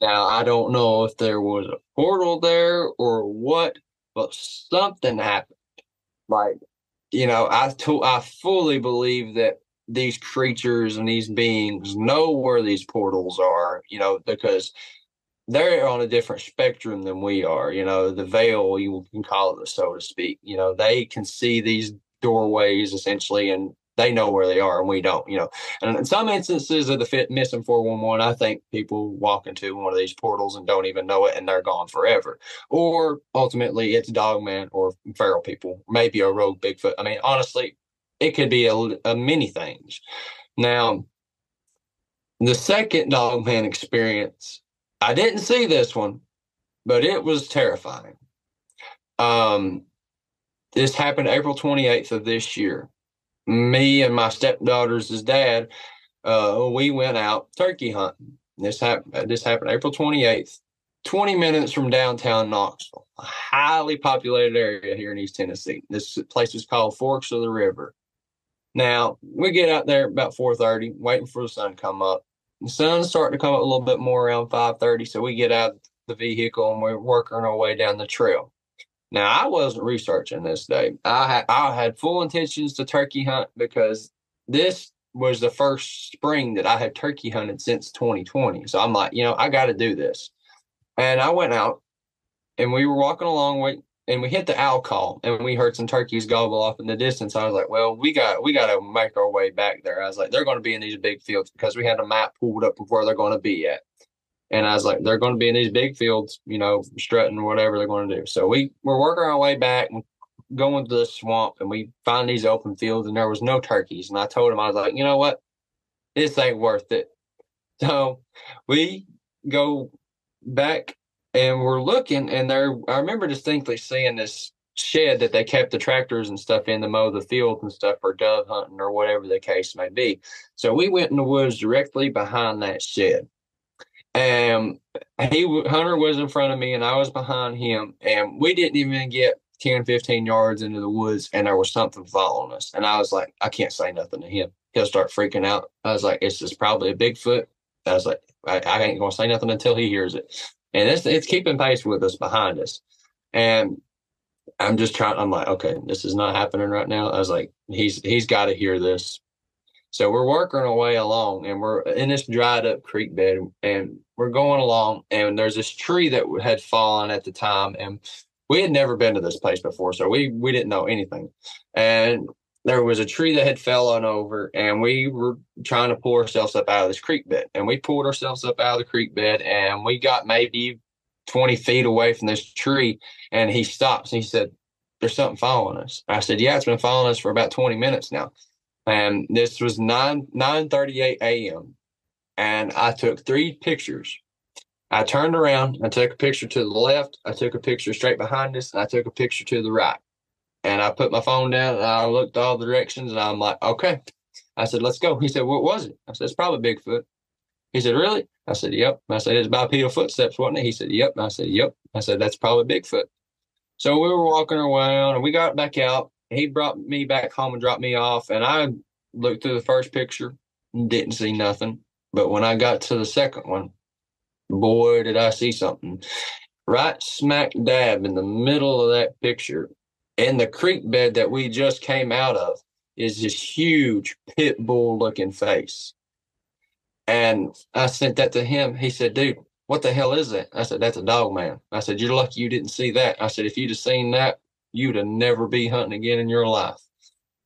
Now, I don't know if there was a portal there or what, but something happened. Like, you know, I fully believe that these creatures and these beings know where these portals are, you know, because they're on a different spectrum than we are. You know, the veil, you can call it, so to speak. You know, they can see these doorways essentially, and they know where they are, and we don't, you know. And in some instances of the missing 411, I think people walk into one of these portals and don't even know it, and they're gone forever. Or ultimately, it's Dogman or feral people, maybe a rogue Bigfoot. I mean, honestly, it could be a many things. Now, The second Dogman experience, I didn't see this one, but it was terrifying. This happened April 28th of this year. Me and my stepdaughter's dad, we went out turkey hunting. This happened April 28th, 20 minutes from downtown Knoxville, a highly populated area here in East Tennessee. This place is called Forks of the River. Now, we get out there about 4:30, waiting for the sun to come up. The sun's starting to come up a little bit more around 5:30, so we get out the vehicle and we're working our way down the trail. Now, I wasn't researching this day. I had full intentions to turkey hunt because this was the first spring that I had turkey hunted since 2020. So I'm like, you know, I got to do this. And I went out and we were walking along and we hit the owl call and we heard some turkeys gobble off in the distance. I was like, well, we got to make our way back there. I was like, they're going to be in these big fields because we had a map pulled up of where they're going to be at. And I was like, they're going to be in these big fields, you know, strutting, whatever they're going to do. So we're working our way back and going to the swamp and we find these open fields and there was no turkeys. And I told him, I was like, you know what? This ain't worth it. So we go back and we're looking and I remember distinctly seeing this shed that they kept the tractors and stuff in to mow the fields and stuff for dove hunting or whatever the case may be. So we went in the woods directly behind that shed. And Hunter was in front of me and I was behind him and we didn't even get 10, 15 yards into the woods and there was something following us. And I was like, I can't say nothing to him. He'll start freaking out. I was like, it's just probably a Bigfoot. I was like, I ain't going to say nothing until he hears it. And it's keeping pace with us behind us. And I'm like, okay, this is not happening right now. I was like, he's got to hear this. So we're working our way along and we're in this dried up creek bed and we're going along and there's this tree that had fallen at the time. And we had never been to this place before. So we didn't know anything. And there was a tree that had fallen over and we were trying to pull ourselves up out of this creek bed. And we pulled ourselves up out of the creek bed and we got maybe 20 feet away from this tree. And he stops and he said, there's something following us. I said, yeah, it's been following us for about 20 minutes now. And this was 9:38 a.m. And I took three pictures. I turned around. I took a picture to the left. I took a picture straight behind us. And I took a picture to the right. And I put my phone down and I looked all directions. And I'm like, okay. I said, let's go. He said, what was it? I said, it's probably Bigfoot. He said, really? I said, yep. I said, it's bipedal footsteps, wasn't it? He said, yep. I said, yep. I said, that's probably Bigfoot. So we were walking around and we got back out. He brought me back home and dropped me off. And I looked through the first picture and didn't see nothing. But when I got to the second one, boy, did I see something. Right smack dab in the middle of that picture, in the creek bed that we just came out of, is this huge pit bull looking face. And I sent that to him. He said, dude, what the hell is that? I said, that's a Dogman. I said, you're lucky you didn't see that. I said, if you'd have seen that, you'd have never be hunting again in your life.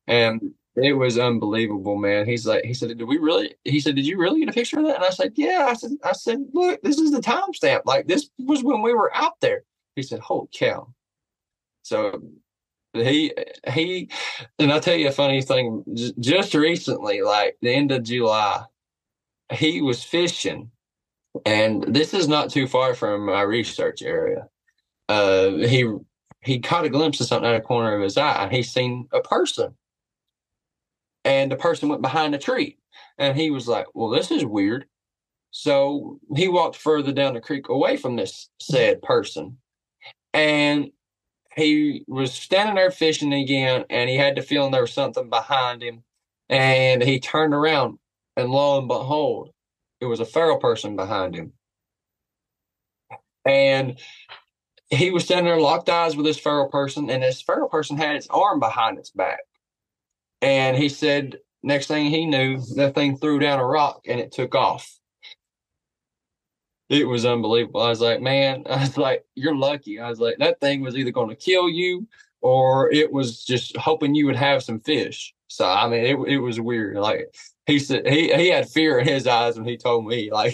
And it was unbelievable, man. He said, did you really get a picture of that? And I said, yeah. I said, look, this is the timestamp. Like, this was when we were out there. He said, holy cow. So he, and I'll tell you a funny thing. Just recently, like the end of July, he was fishing. And this is not too far from my research area. He caught a glimpse of something out of the corner of his eye. He seen a person. And the person went behind a tree. And he was like, well, this is weird. So he walked further down the creek away from this said person. And he was standing there fishing again. And he had the feeling there was something behind him. And he turned around. And lo and behold, it was a feral person behind him. And he was standing there, locked eyes with this feral person, and this feral person had its arm behind its back. And he said, next thing he knew, that thing threw down a rock and it took off. It was unbelievable. I was like, man, I was like, you're lucky. I was like, that thing was either going to kill you or it was just hoping you would have some fish. So, I mean, it was weird. Like, he said he had fear in his eyes when he told me. Like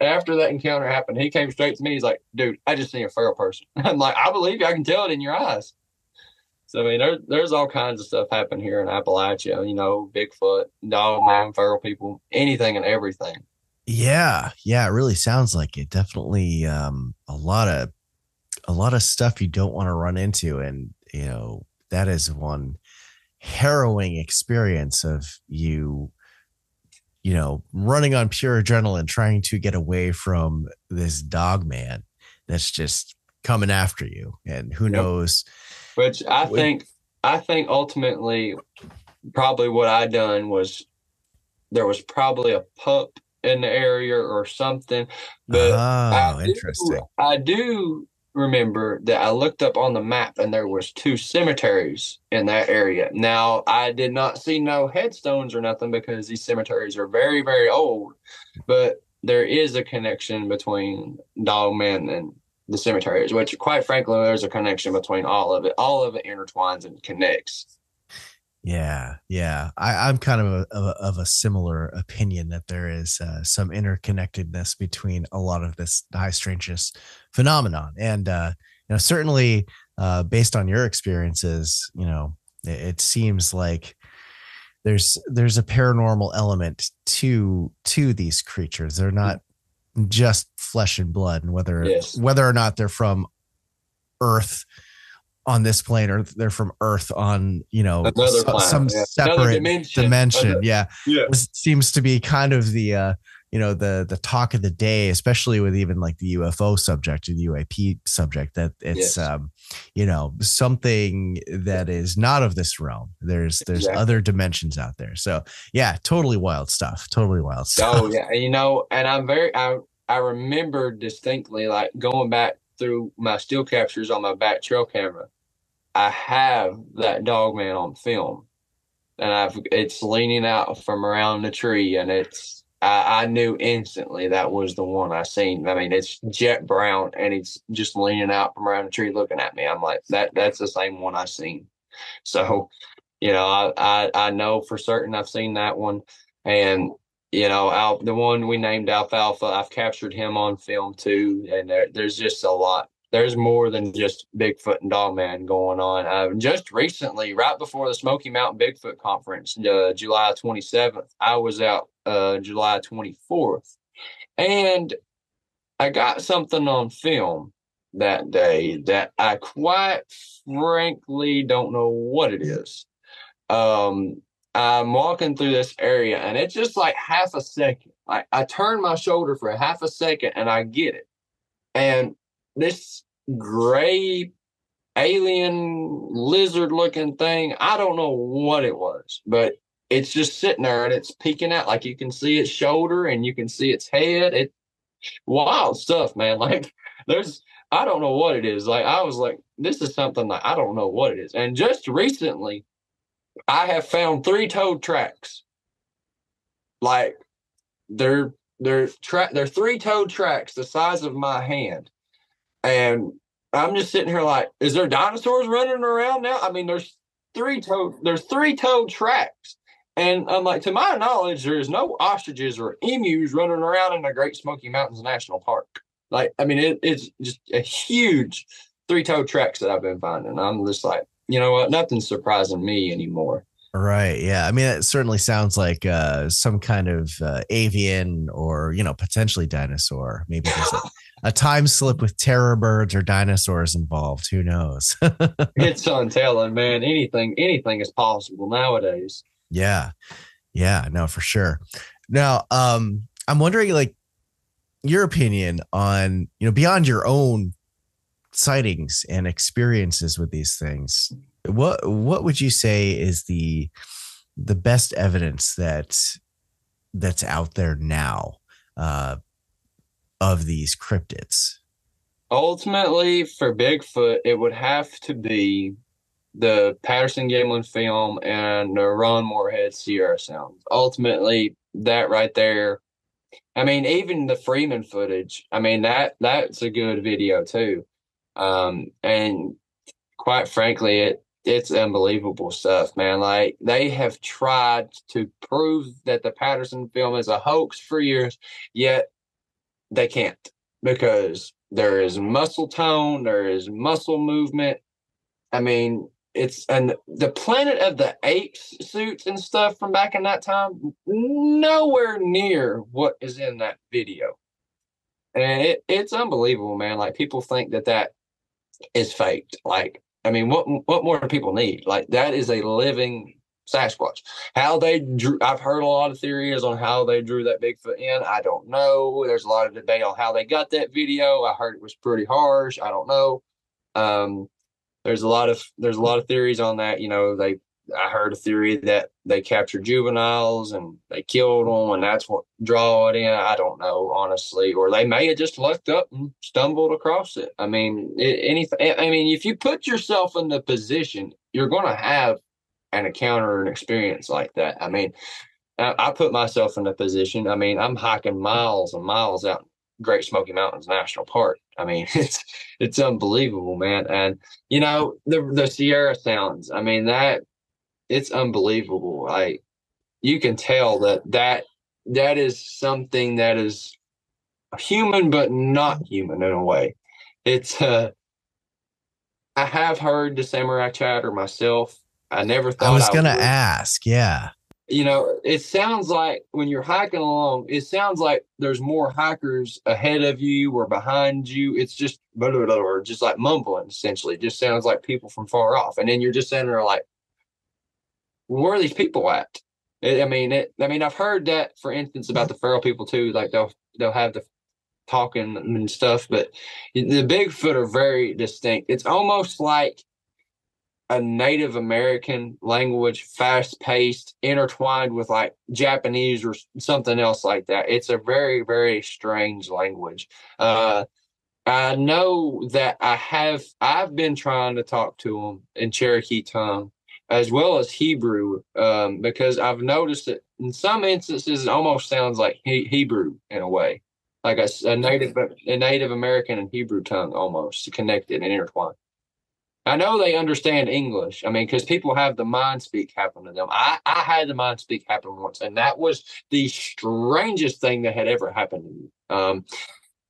after that encounter happened, he came straight to me. He's like, dude, I just seen a feral person. I'm like, I believe you. I can tell it in your eyes. So, I mean, there's all kinds of stuff happening here in Appalachia, you know, Bigfoot, Dogman, feral people, anything and everything. Yeah. Yeah. It really sounds like it. Definitely a lot of stuff you don't want to run into. And, you know, that is one harrowing experience of you know, running on pure adrenaline, trying to get away from this Dogman that's just coming after you. And who knows? Which I think ultimately probably what I done was there was probably a pup in the area or something. But interesting. I do remember that I looked up on the map and there was 2 cemeteries in that area. Now, I did not see no headstones or nothing because these cemeteries are very, very old. But there is a connection between Dogman and the cemeteries, which quite frankly, there's a connection between all of it. All of it intertwines and connects. Yeah. Yeah. I'm kind of a similar opinion that there is some interconnectedness between a lot of this high strangeness phenomenon. And, you know, certainly based on your experiences, you know, it seems like there's a paranormal element to these creatures. They're not just flesh and blood, and whether or not they're from Earth on this plane or they're from Earth on, you know, some separate dimension. Yeah. This seems to be kind of the, you know, the talk of the day, especially with even like the UFO subject and UAP subject, that it's, you know, something that is not of this realm. There's other dimensions out there. So yeah, totally wild stuff. Oh yeah. You know, and I remember distinctly, like going back through my still captures on my back trail camera, I have that Dogman on film, and it's leaning out from around the tree, and I knew instantly that was the one I seen. I mean, it's jet brown, and it's just leaning out from around the tree looking at me. I'm like, that's the same one I seen. So, you know, I know for certain I've seen that one, and you know, the one we named Alfalfa, I've captured him on film too. And there's just a lot. There's more than just Bigfoot and Dogman going on. Just recently, right before the Smoky Mountain Bigfoot Conference, July 27th, I was out July 24th. And I got something on film that day that I quite frankly don't know what it is. I'm walking through this area, and it's just like half a second. I turn my shoulder for half a second, and I get it. And this gray alien lizard-looking thing, I don't know what it was, but it's just sitting there, and it's peeking out. Like, you can see its shoulder, and you can see its head. It's wild stuff, man. Like, I don't know what it is. Like, I was like, this is something that I don't know what it is. And just recently, I have found 3 toad tracks. Like they're 3 toad tracks the size of my hand. And I'm just sitting here like, is there dinosaurs running around now? I mean, there's three toad tracks. And I'm like, to my knowledge, there is no ostriches or emus running around in the Great Smoky Mountains National Park. Like, I mean, it's just a huge 3 toad tracks that I've been finding. I'm just like, you know what? Nothing's surprising me anymore. Right. Yeah. I mean, it certainly sounds like some kind of avian or, you know, potentially dinosaur. Maybe there's a time slip with terror birds or dinosaurs involved. Who knows? It's untelling, man. Anything is possible nowadays. Yeah. Yeah. No, for sure. Now, I'm wondering, like, your opinion on, you know, beyond your own sightings and experiences with these things, what would you say is the best evidence that's out there now of these cryptids? Ultimately, for Bigfoot, it would have to be the Patterson-Gimlin film and the Ron Moorhead Sierra Sounds. Ultimately, that right there. I mean, even the Freeman footage. I mean, that's a good video too. And quite frankly, it's unbelievable stuff, man. Like, they have tried to prove that the Patterson film is a hoax for years, yet they can't, because there is muscle tone, there is muscle movement. I mean, It's, and the Planet of the Apes suits and stuff from back in that time, nowhere near what is in that video. And it's unbelievable, man. Like, people think that that is faked. Like, I mean, what more do people need? Like, that is a living Sasquatch. How they drew, I've heard a lot of theories on how they drew that Bigfoot in. I don't know. There's a lot of debate on how they got that video. I heard it was pretty harsh. I don't know. There's a lot of theories on that. You know, I heard a theory that they captured juveniles and they killed them, and that's what draw it in. I don't know, honestly, or they may have just looked up and stumbled across it. I mean, if you put yourself in the position, you're going to have an encounter or an experience like that. I mean, I put myself in a position. I mean, I'm hiking miles and miles out in Great Smoky Mountains National Park. I mean, it's unbelievable, man. And, you know, the Sierra Sounds, I mean, that, it's unbelievable. Like, you can tell that is something that is human, but not human in a way. It's, I have heard the samurai chatter myself. I never thought I was going to ask. Yeah. You know, it sounds like when you're hiking along, it sounds like there's more hikers ahead of you or behind you. It's just blah, blah, blah, or just like mumbling, essentially. It just sounds like people from far off. And then you're just sitting there like, where are these people at? I've heard that, for instance, about the feral people too. Like, they'll have the talking and stuff, but the Bigfoot are very distinct. It's almost like a Native American language, fast-paced, intertwined with like Japanese or something else like that. It's a very, very strange language. I know that I've been trying to talk to them in Cherokee tongue as well as Hebrew, because I've noticed that in some instances it almost sounds like Hebrew in a way, like a Native American and Hebrew tongue almost connected and intertwined. I know they understand English. I mean, because people have the mind speak happen to them. I had the mind speak happen once, and that was the strangest thing that had ever happened to me.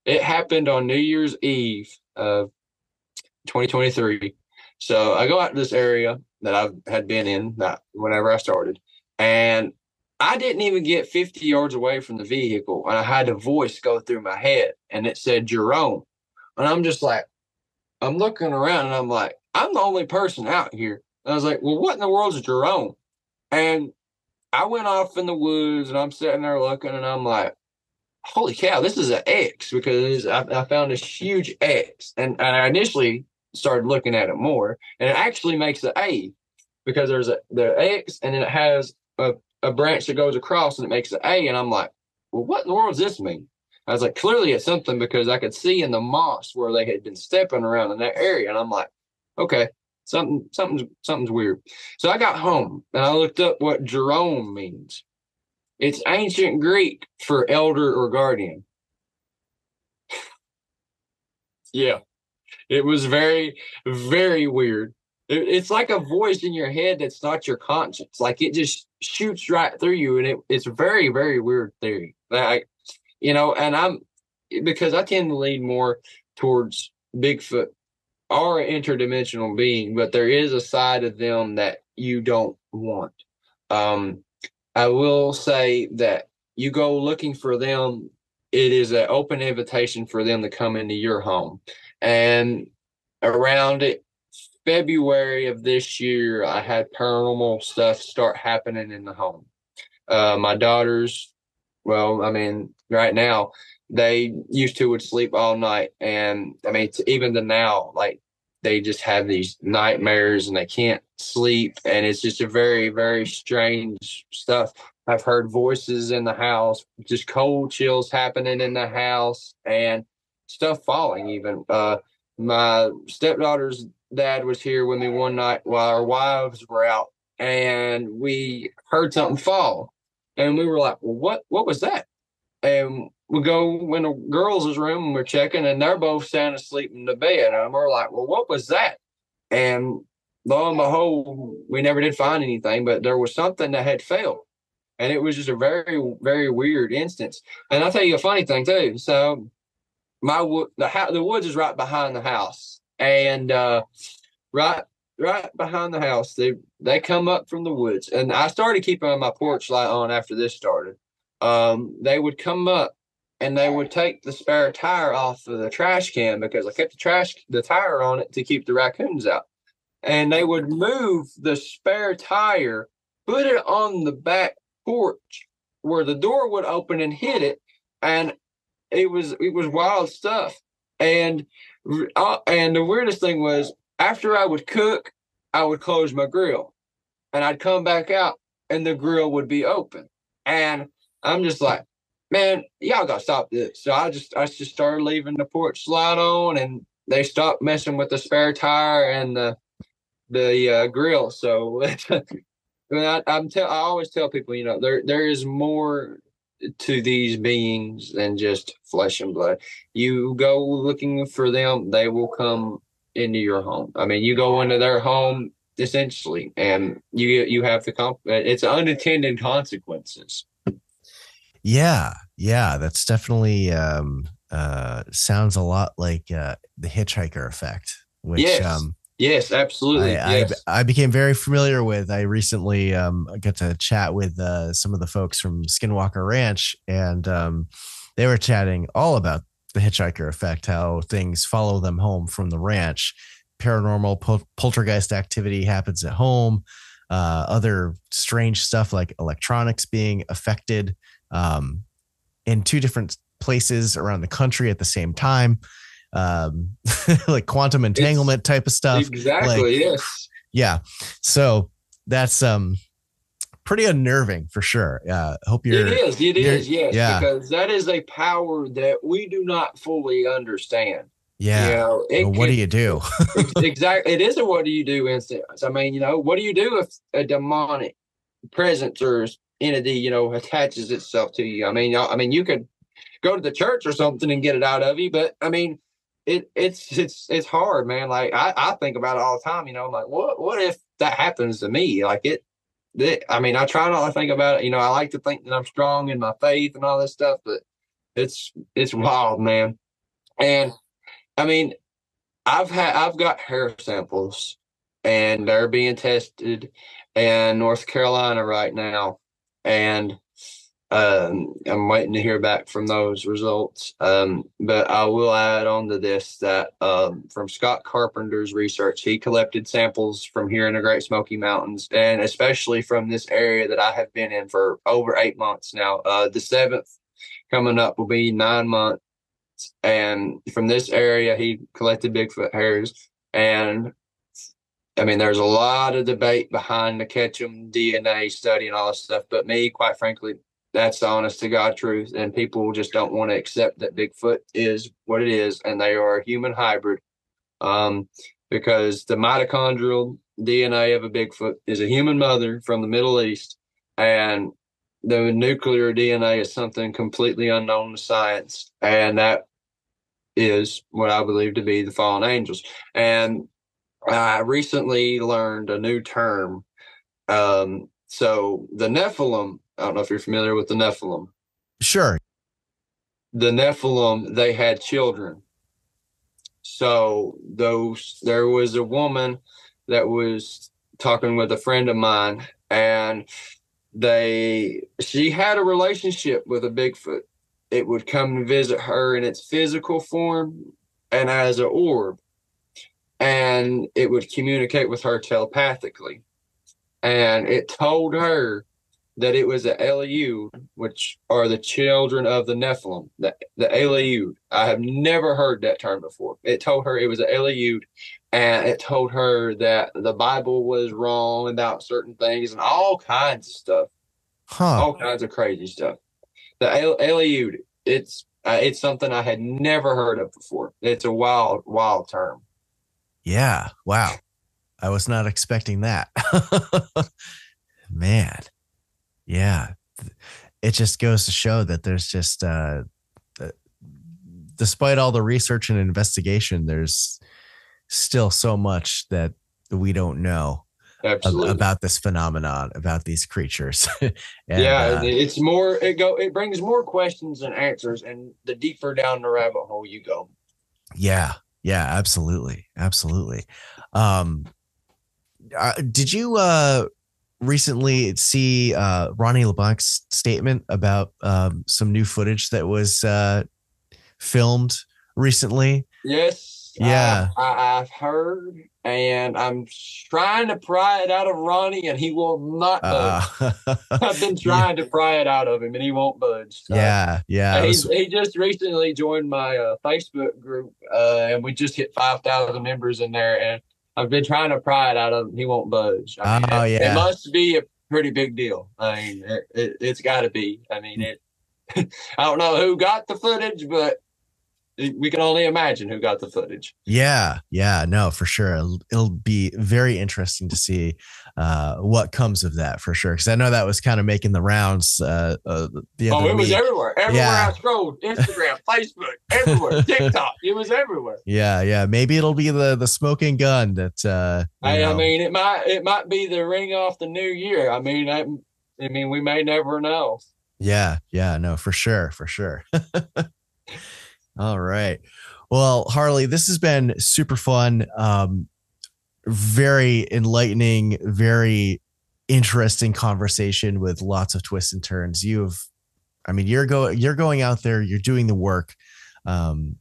It happened on New Year's Eve of 2023. So I go out to this area that I had been in whenever I started, and I didn't even get 50 yards away from the vehicle, and I had a voice go through my head, and it said, "Jerome." And I'm just like, I'm looking around, and I'm like, I'm the only person out here. And I was like, well, what in the world is Jerome? And I went off in the woods, and I'm sitting there looking, and I'm like, holy cow, this is an X, because I found this huge X. And I initially started looking at it more, and it actually makes an A, because there's the X, and then it has a branch that goes across, and it makes an A. And I'm like, well, what in the world does this mean? I was like, clearly it's something, because I could see in the moss where they had been stepping around in that area. And I'm like, okay, something's weird. So I got home and I looked up what Jerome means. It's ancient Greek for elder or guardian. Yeah, it was very, very weird. It's like a voice in your head that's not your conscience. Like, it just shoots right through you. And it's a very, very weird theory. Like, you know, and because I tend to lean more towards Bigfoot are an interdimensional being, but there is a side of them that you don't want. I will say that you go looking for them, it is an open invitation for them to come into your home. And around it, February of this year, I had paranormal stuff start happening in the home. My daughters, well, I mean, right now, they used to would sleep all night. And I mean, even to now, like, they just have these nightmares and they can't sleep. And it's just a very, very strange stuff. I've heard voices in the house, just cold chills happening in the house and stuff falling even. My stepdaughter's dad was here with me one night while our wives were out, and we heard something fall. And we were like, well, what was that? And we go in the girls' room and we're checking, and they're both sound asleep in the bed. And we're like, well, what was that? And lo and behold, we never did find anything, but there was something that had failed. And it was just a very, very weird instance. And I'll tell you a funny thing too. So the woods is right behind the house. And right right behind the house. They come up from the woods, and I started keeping my porch light on after this started. They would come up and they would take the spare tire off of the trash can, because I kept the tire on it to keep the raccoons out. And they would move the spare tire, put it on the back porch where the door would open and hit it. And it was wild stuff. And the weirdest thing was, after I would cook, I would close my grill and I'd come back out and the grill would be open. And I'm just like, man, y'all got to stop this. So I just started leaving the porch light on, and they stopped messing with the spare tire and the grill. So I always tell people, you know, there is more to these beings than just flesh and blood. You go looking for them, they will come into your home. I mean, you go into their home essentially, and you have to it's unintended consequences. Yeah, that's definitely sounds a lot like the Hitchhiker Effect, which yes, absolutely. I became very familiar with. I recently got to chat with some of the folks from Skinwalker Ranch, and they were chatting all about the Hitchhiker Effect, how things follow them home from the ranch. Paranormal poltergeist activity happens at home. Other strange stuff like electronics being affected in two different places around the country at the same time. Like quantum entanglement type of stuff. Exactly. Like, yes. Yeah. So that's pretty unnerving for sure. Hope you're. It is. It is. Yes. Yeah. Because that is a power that we do not fully understand. Yeah. You know, what do you do? Exactly. It is a what do you do instance. I mean, you know, what do you do if a demonic presence or entity, you know, attaches itself to you? I mean, you could go to the church or something and get it out of you, but I mean. It's hard, man. Like I think about it all the time, you know, I'm like, what if that happens to me? Like I try not to think about it. You know, I like to think that I'm strong in my faith and all this stuff, but it's wild, man. And I mean, I've got hair samples and they're being tested in North Carolina right now. And I'm waiting to hear back from those results. But I will add on to this that from Scott Carpenter's research, he collected samples from here in the Great Smoky Mountains, and especially from this area that I have been in for over 8 months now. The 7th coming up will be 9 months. And from this area, he collected Bigfoot hairs. And I mean, there's a lot of debate behind the Ketchum DNA study and all this stuff. But me, quite frankly, that's the honest to God truth. And people just don't want to accept that Bigfoot is what it is. And they are a human hybrid, because the mitochondrial DNA of a Bigfoot is a human mother from the Middle East. And the nuclear DNA is something completely unknown to science. And that is what I believe to be the fallen angels. And I recently learned a new term. So the Nephilim, I don't know if you're familiar with the Nephilim. Sure. The Nephilim, they had children. So there was a woman that was talking with a friend of mine, and she had a relationship with a Bigfoot. It would come and visit her in its physical form and as an orb, and it would communicate with her telepathically. And it told her that it was the Eliud, which are the children of the Nephilim, the Eliud. I have never heard that term before. It told her it was the Eliud, and it told her that the Bible was wrong about certain things and all kinds of stuff, all kinds of crazy stuff. The Eliud, it's something I had never heard of before. It's a wild, wild term. Yeah, wow. I was not expecting that. Man. Yeah, it just goes to show that there's just, despite all the research and investigation, there's still so much that we don't know. Absolutely. About this phenomenon, about these creatures. And, it brings more questions than answers, and the deeper down the rabbit hole you go. Yeah, absolutely. Did you recently see Ronnie LeBlanc's statement about some new footage that was filmed recently? Yes. Yeah. I've heard, and I'm trying to pry it out of Ronnie, and he will not budge. I've been trying to pry it out of him, and he won't budge. Yeah. Yeah. He just recently joined my Facebook group, and we just hit 5,000 members in there, and I've been trying to pry it out of him. He won't budge. It must be a pretty big deal. I mean, it's got to be. I mean, I don't know who got the footage, but we can only imagine who got the footage. Yeah. Yeah. No, for sure. It'll be very interesting to see what comes of that, for sure. Cause I know that was kind of making the rounds. It was everywhere. Everywhere I scrolled. Instagram, Facebook, everywhere. TikTok. It was everywhere. Yeah. Yeah. Maybe it'll be the smoking gun that, I mean, it might be the ring off the new year. I mean, I mean, we may never know. Yeah. Yeah. No, for sure. For sure. All right. Well, Harley, this has been super fun, very enlightening, very interesting conversation with lots of twists and turns. You're going out there, you're doing the work, and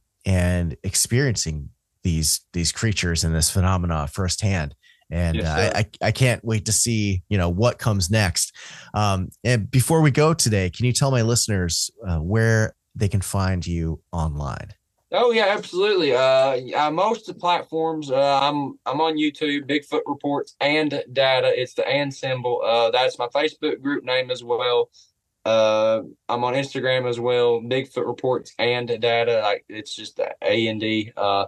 experiencing these creatures and this phenomena firsthand. And yes, I can't wait to see, what comes next. And before we go today, can you tell my listeners where they can find you online? Oh yeah, absolutely. Most of the platforms, I'm on YouTube, Bigfoot Reports and Data. It's the and symbol. That's my Facebook group name as well. I'm on Instagram as well, Bigfoot Reports and Data. It's just the A&D. I'm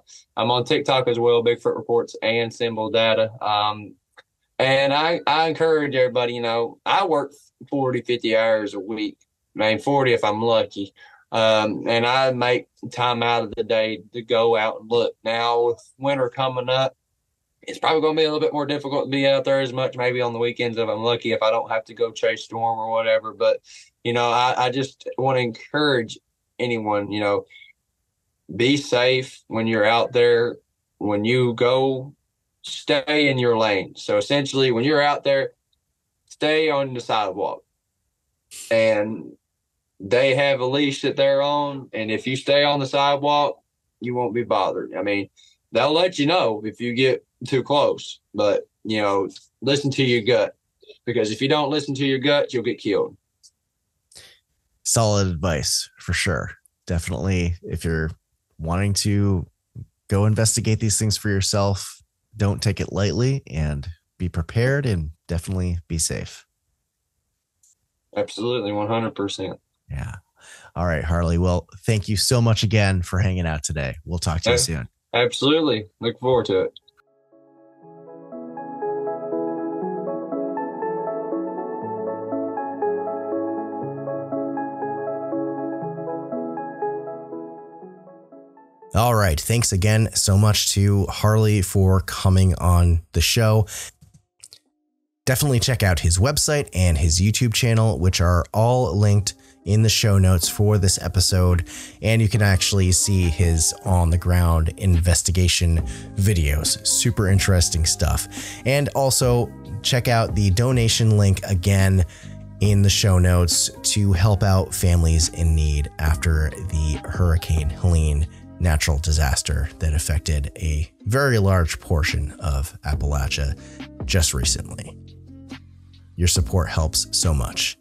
on TikTok as well, Bigfoot Reports and symbol Data. And I encourage everybody, I work 40, 50 hours a week, 40 if I'm lucky. And I make time out of the day to go out and look. Now, with winter coming up, it's probably going to be a little bit more difficult to be out there as much, maybe on the weekends if I'm lucky, if I don't have to go chase storm or whatever. But, I just want to encourage anyone, be safe when you're out there. When you go, stay in your lane. So essentially, when you're out there, stay on the sidewalk. And they have a leash that they're on, and if you stay on the sidewalk, you won't be bothered. I mean, they'll let you know if you get too close, but, listen to your gut, because if you don't listen to your gut, you'll get killed. Solid advice, for sure. Definitely, if you're wanting to go investigate these things for yourself, don't take it lightly and be prepared, and definitely be safe. Absolutely, 100%. Yeah. All right, Harley. Well, thank you so much again for hanging out today. We'll talk to you soon. Absolutely. Look forward to it. All right. Thanks again so much to Harley for coming on the show. Definitely check out his website and his YouTube channel, which are all linked in the show notes for this episode, and you can actually see his on the ground investigation videos. Super interesting stuff. And also check out the donation link again in the show notes to help out families in need after the Hurricane Helene natural disaster that affected a very large portion of Appalachia just recently. Your support helps so much.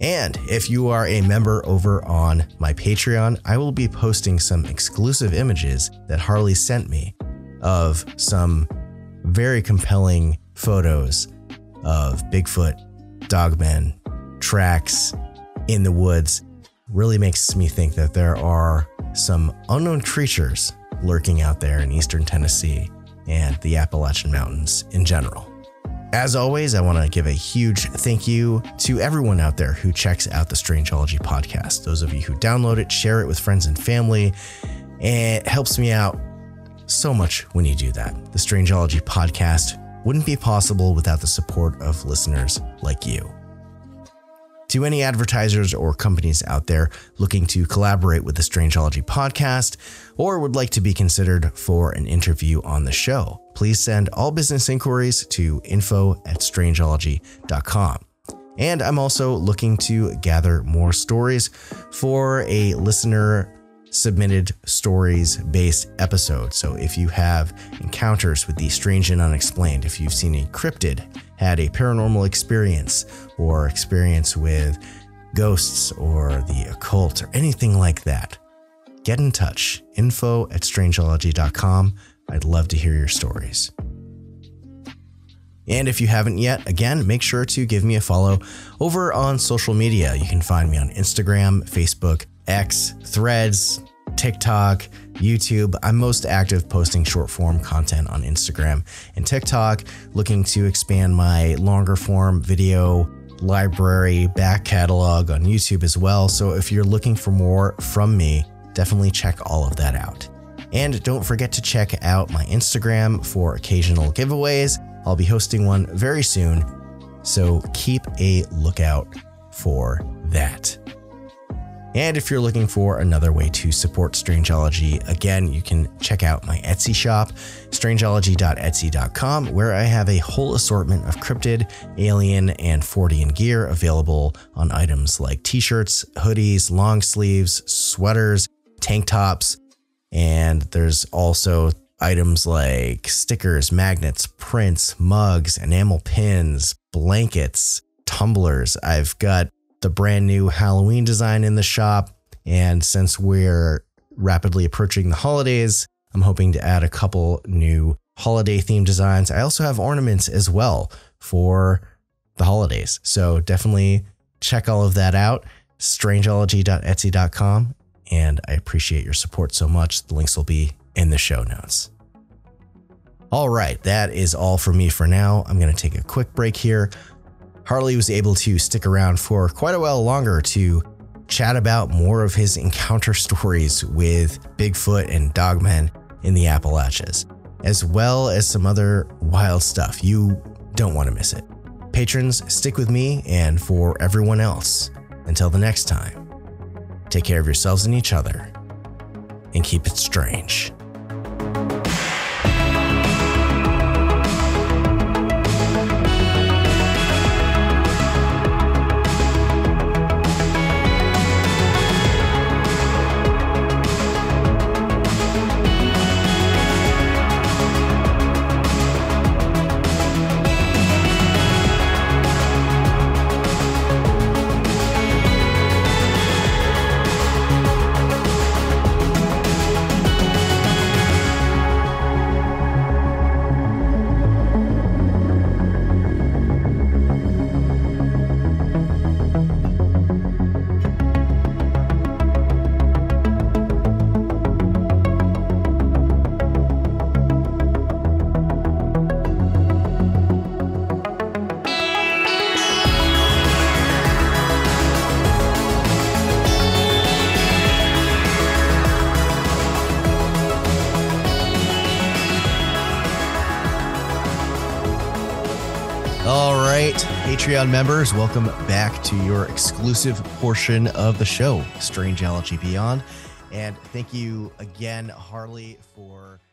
And if you are a member over on my Patreon, I will be posting some exclusive images that Harley sent me of some very compelling photos of Bigfoot, dogmen, tracks in the woods. Really makes me think that there are some unknown creatures lurking out there in Eastern Tennessee and the Appalachian Mountains in general. As always, I want to give a huge thank you to everyone out there who checks out the Strangeology podcast. Those of you who download it, share it with friends and family, and it helps me out so much when you do that. The Strangeology podcast wouldn't be possible without the support of listeners like you. To any advertisers or companies out there looking to collaborate with the Strangeology podcast or would like to be considered for an interview on the show, please send all business inquiries to info@strangeology.com. And I'm also looking to gather more stories for a listener submitted stories based episode. So if you have encounters with the strange and unexplained, if you've seen a cryptid, had a paranormal experience or experience with ghosts or the occult or anything like that, get in touch. info@strangeology.com. I'd love to hear your stories. And if you haven't yet, again, make sure to give me a follow over on social media. You can find me on Instagram, Facebook, X, Threads, TikTok, YouTube. I'm most active posting short form content on Instagram and TikTok, looking to expand my longer form video library back catalog on YouTube as well. So if you're looking for more from me, definitely check all of that out. And don't forget to check out my Instagram for occasional giveaways. I'll be hosting one very soon, so keep a lookout for that. And if you're looking for another way to support Strangeology, again, you can check out my Etsy shop, strangeology.etsy.com, where I have a whole assortment of cryptid, alien, and Fortean gear available on items like t-shirts, hoodies, long sleeves, sweaters, tank tops, and there's also items like stickers, magnets, prints, mugs, enamel pins, blankets, tumblers. I've got the brand new Halloween design in the shop. And since we're rapidly approaching the holidays, I'm hoping to add a couple new holiday themed designs. I also have ornaments as well for the holidays. So definitely check all of that out. Strangeology.etsy.com. And I appreciate your support so much. The links will be in the show notes. All right, that is all from me for now. I'm going to take a quick break here. Harley was able to stick around for quite a while longer to chat about more of his encounter stories with Bigfoot and Dogman in the Appalachians, as well as some other wild stuff. You don't want to miss it. Patrons, stick with me and for everyone else. Until the next time, take care of yourselves and each other, and keep it strange. Patreon members, welcome back to your exclusive portion of the show, Strangeology Beyond. And thank you again, Harley, for...